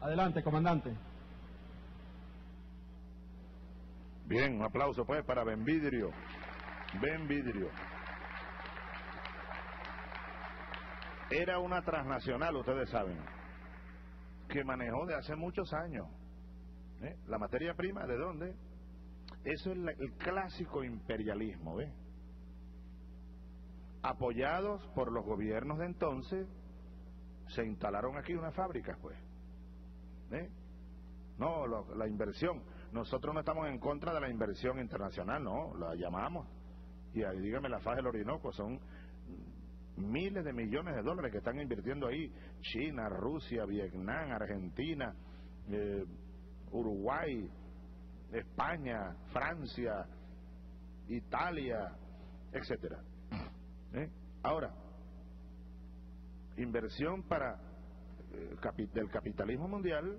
Adelante, comandante. Bien, un aplauso pues para Benvidrio. Benvidrio. Era una transnacional, ustedes saben, que manejó de hace muchos años. ¿Eh? La materia prima, ¿de dónde? Eso es la, el clásico imperialismo, ¿ve? Apoyados por los gobiernos de entonces, se instalaron aquí unas fábricas, pues. ¿Eh? No, lo, la inversión. Nosotros no estamos en contra de la inversión internacional, no, la llamamos. Y ahí, dígame, la faz del Orinoco son miles de millones de dólares que están invirtiendo ahí China, Rusia, Vietnam, Argentina, eh, Uruguay, España, Francia, Italia, etcétera. ¿Eh? Ahora, inversión para eh, capi del capitalismo mundial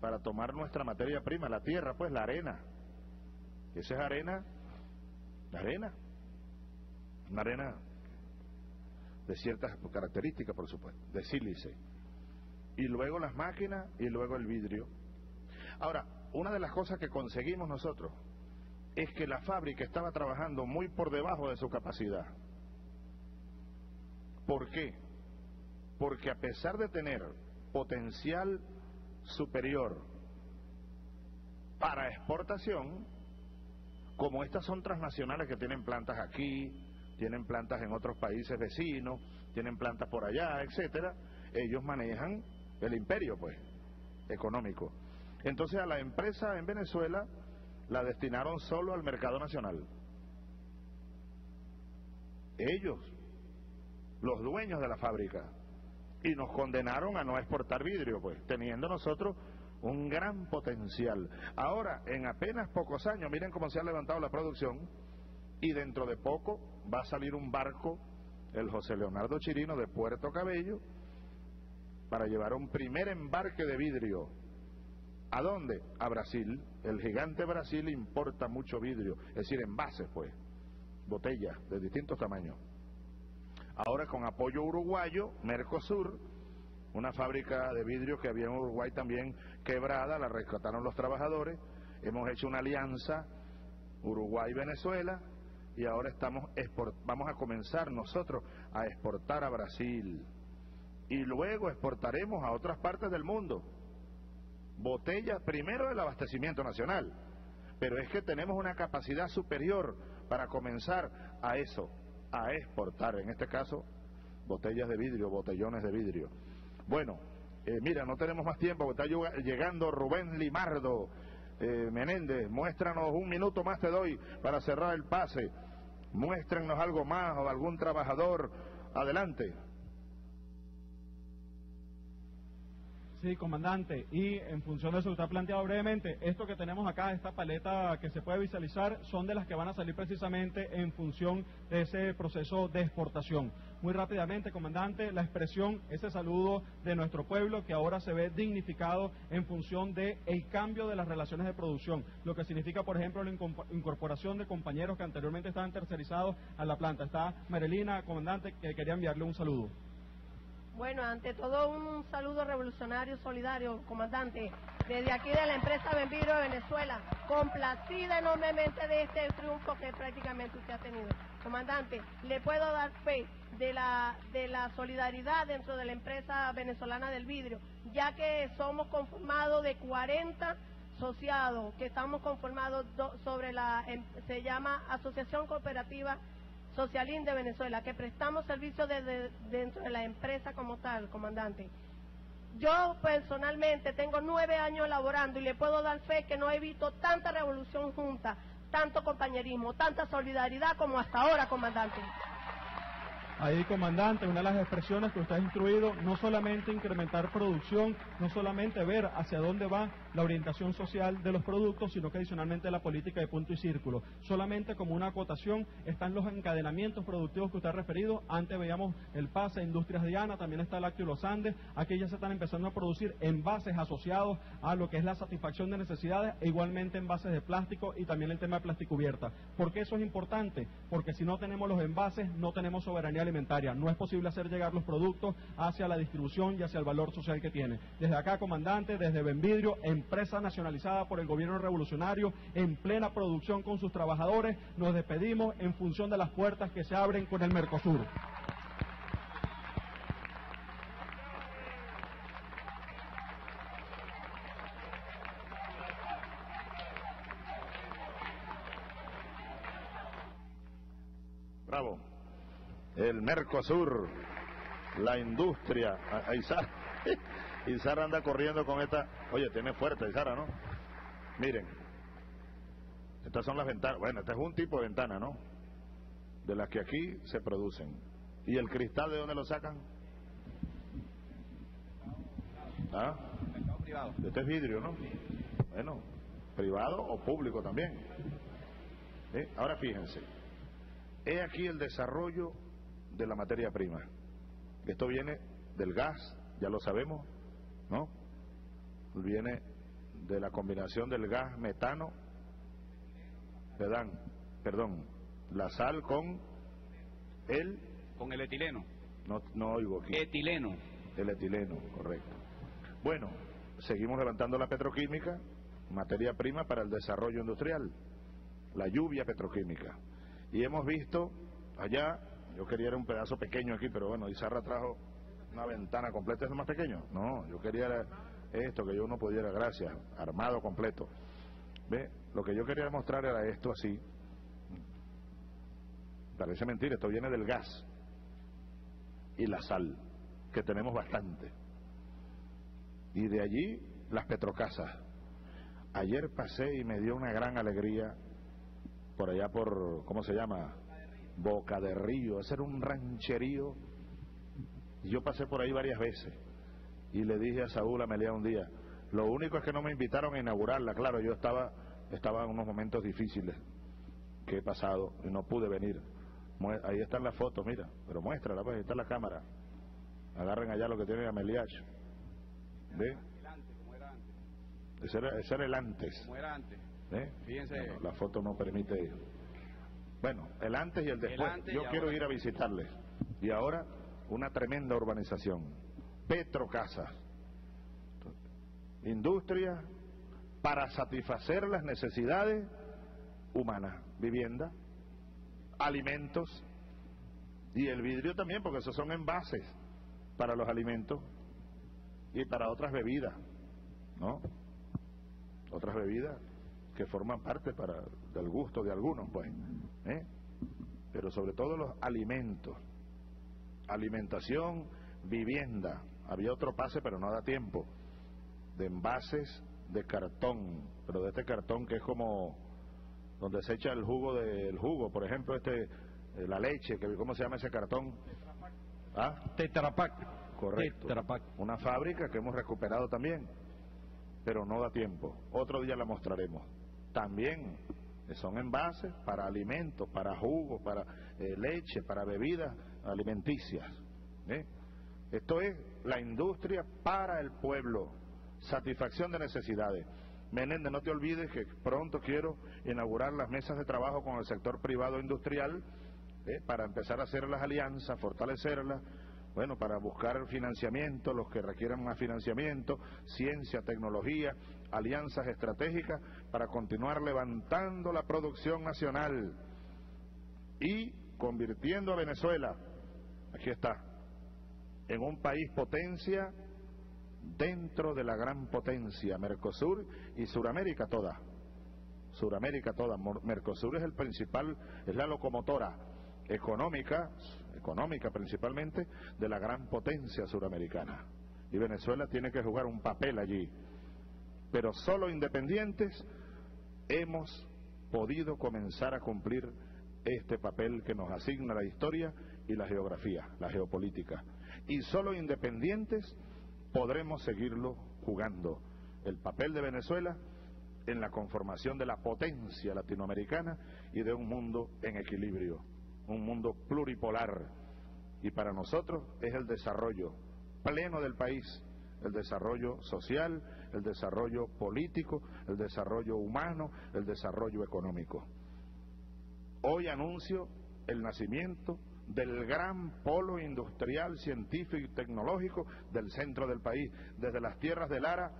para tomar nuestra materia prima, la tierra, pues la arena. Esa es arena, la arena. Una arena de ciertas características, por supuesto, de sílice. Y luego las máquinas y luego el vidrio. Ahora, una de las cosas que conseguimos nosotros es que la fábrica estaba trabajando muy por debajo de su capacidad. ¿Por qué? Porque a pesar de tener potencial superior para exportación, como estas son transnacionales que tienen plantas aquí, tienen plantas en otros países vecinos, tienen plantas por allá, etcétera, ellos manejan el imperio, pues, económico. Entonces a la empresa en Venezuela la destinaron solo al mercado nacional. Ellos, los dueños de la fábrica, y nos condenaron a no exportar vidrio, pues, teniendo nosotros un gran potencial. Ahora, en apenas pocos años, miren cómo se ha levantado la producción, y dentro de poco va a salir un barco el José Leonardo Chirino de Puerto Cabello, para llevar un primer embarque de vidrio. ¿A dónde? A Brasil. El gigante Brasil importa mucho vidrio, es decir, envases, pues, botellas de distintos tamaños. Ahora, con apoyo uruguayo, Mercosur, una fábrica de vidrio que había en Uruguay también quebrada, la rescataron los trabajadores, hemos hecho una alianza Uruguay-Venezuela, y ahora estamos vamos a comenzar nosotros a exportar a Brasil, y luego exportaremos a otras partes del mundo botellas, primero del abastecimiento nacional, pero es que tenemos una capacidad superior para comenzar a eso, a exportar, en este caso, botellas de vidrio, botellones de vidrio. Bueno, eh, mira, no tenemos más tiempo, porque está llegando Rubén Limardo eh, Menéndez. Muéstranos un minuto más, te doy, para cerrar el pase. Muéstrenos algo más o algún trabajador. Adelante. Sí, comandante, y en función de eso que usted ha planteado brevemente, esto que tenemos acá, esta paleta que se puede visualizar, son de las que van a salir precisamente en función de ese proceso de exportación. Muy rápidamente, comandante, la expresión, ese saludo de nuestro pueblo que ahora se ve dignificado en función de el cambio de las relaciones de producción, lo que significa, por ejemplo, la incorporación de compañeros que anteriormente estaban tercerizados a la planta. Está Marilina, comandante, que quería enviarle un saludo. Bueno, ante todo, un saludo revolucionario solidario, comandante, desde aquí de la empresa Benviro de Venezuela, complacida enormemente de este triunfo que prácticamente usted ha tenido. Comandante, le puedo dar fe de la, de la solidaridad dentro de la empresa venezolana del vidrio, ya que somos conformados de cuarenta asociados, que estamos conformados do, sobre la, se llama Asociación Cooperativa Socialín de Venezuela, que prestamos servicios desde dentro de la empresa como tal, comandante. Yo personalmente tengo nueve años laborando y le puedo dar fe que no he visto tanta revolución junta, tanto compañerismo, tanta solidaridad como hasta ahora, comandante. Ahí, comandante, una de las expresiones que usted ha instruido, no solamente incrementar producción, no solamente ver hacia dónde va la orientación social de los productos, sino que adicionalmente la política de punto y círculo. Solamente como una acotación están los encadenamientos productivos que usted ha referido. Antes veíamos el pase, Industrias Diana, también está Lácteo Los Andes. Aquí ya se están empezando a producir envases asociados a lo que es la satisfacción de necesidades, e igualmente envases de plástico y también el tema de plasticubierta. ¿Por qué eso es importante? Porque si no tenemos los envases, no tenemos soberanía alimentaria, no es posible hacer llegar los productos hacia la distribución y hacia el valor social que tiene. Desde acá, comandante, desde Benvidrio, empresa nacionalizada por el gobierno revolucionario, en plena producción con sus trabajadores, nos despedimos en función de las puertas que se abren con el Mercosur. Bravo. El Mercosur, la industria. A, a Izar, Izar anda corriendo con esta. Oye, tiene fuerte Izara, ¿no? Miren, estas son las ventanas. Bueno, este es un tipo de ventana, ¿no? De las que aquí se producen. ¿Y el cristal de dónde lo sacan? ¿Ah? Este es vidrio, ¿no? Bueno, privado o público también. ¿Eh? Ahora fíjense. He aquí el desarrollo de la materia prima. Esto viene del gas, ya lo sabemos, ¿no? Viene de la combinación del gas metano, perdón, perdón, la sal con el... Con el etileno. No, no oigo aquí. Etileno. El etileno, correcto. Bueno, seguimos levantando la petroquímica, materia prima para el desarrollo industrial, la lluvia petroquímica. Y hemos visto allá... Yo quería era un pedazo pequeño aquí, pero bueno, Izarra trajo una ventana completa. ¿Es lo más pequeño? No, yo quería era esto, que yo no pudiera, gracias, armado completo. ¿Ve? Lo que yo quería mostrar era esto así. Parece mentira, esto viene del gas y la sal, que tenemos bastante. Y de allí, las petrocasas. Ayer pasé y me dio una gran alegría por allá por, ¿cómo se llama?, Boca de Río. Ese era un rancherío, y yo pasé por ahí varias veces, y le dije a Saúl Amelia un día, lo único es que no me invitaron a inaugurarla. Claro, yo estaba, estaba en unos momentos difíciles que he pasado, y no pude venir, Ahí están las fotos, mira, pero muéstrala, pues, ahí está la cámara. Agarren allá lo que tienen a Meliach. ¿Ve? El antes, como era antes. Ese era, ese era el antes. Como era antes. ¿Eh? Fíjense. No, no, la foto no permite eso. Bueno, el antes y el después. El Yo quiero ahora... ir a visitarles. Y ahora, una tremenda urbanización. Petrocasas. Industria para satisfacer las necesidades humanas. Vivienda, alimentos y el vidrio también, porque esos son envases para los alimentos y para otras bebidas, ¿no? Otras bebidas que forman parte para del gusto de algunos, pues, ¿eh? Pero sobre todo los alimentos, alimentación, vivienda. Había otro pase, pero no da tiempo, de envases de cartón, pero de este cartón que es como donde se echa el jugo del de, jugo, por ejemplo, este, la leche, que ¿cómo se llama ese cartón? ¿Ah? Tetra Pak. Correcto. Tetra Pak. Una fábrica que hemos recuperado también, pero no da tiempo. Otro día la mostraremos. También son envases para alimentos, para jugos, para eh, leche, para bebidas alimenticias. ¿Eh? Esto es la industria para el pueblo, satisfacción de necesidades. Menéndez, no te olvides que pronto quiero inaugurar las mesas de trabajo con el sector privado industrial, ¿eh? Para empezar a hacer las alianzas, fortalecerlas, bueno, para buscar financiamiento, los que requieran más financiamiento, ciencia, tecnología, alianzas estratégicas para continuar levantando la producción nacional y convirtiendo a Venezuela, aquí está, en un país potencia dentro de la gran potencia Mercosur y Suramérica toda. Suramérica toda. Mercosur es el principal, es la locomotora económica, económica principalmente, de la gran potencia suramericana. Y Venezuela tiene que jugar un papel allí. Pero solo independientes hemos podido comenzar a cumplir este papel que nos asigna la historia y la geografía, la geopolítica. Y solo independientes podremos seguirlo jugando, el papel de Venezuela en la conformación de la potencia latinoamericana y de un mundo en equilibrio, un mundo pluripolar. Y para nosotros es el desarrollo pleno del país, el desarrollo social, el desarrollo político, el desarrollo humano, el desarrollo económico. Hoy anuncio el nacimiento del gran polo industrial, científico y tecnológico del centro del país, desde las tierras de Lara,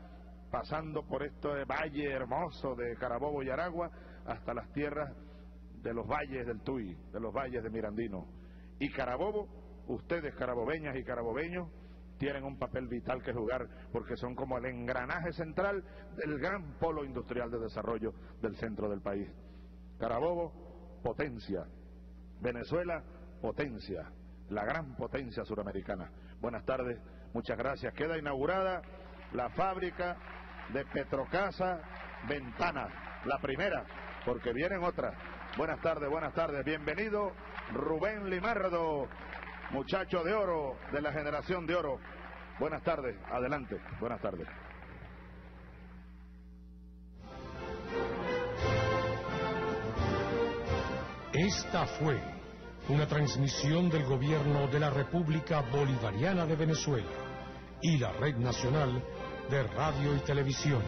pasando por este valle hermoso de Carabobo y Aragua, hasta las tierras de los valles del Tuy, de los valles de Mirandino. Y Carabobo, ustedes carabobeñas y carabobeños, tienen un papel vital que jugar, porque son como el engranaje central del gran polo industrial de desarrollo del centro del país. Carabobo, potencia. Venezuela, potencia, la gran potencia suramericana. Buenas tardes, muchas gracias. Queda inaugurada la fábrica de Petrocasa Ventana, la primera, porque vienen otras. Buenas tardes, buenas tardes, bienvenido Rubén Limardo, muchacho de oro, de la generación de oro. Buenas tardes, adelante, buenas tardes. Esta fue una transmisión del Gobierno de la República Bolivariana de Venezuela y la Red Nacional de Radio y Televisión.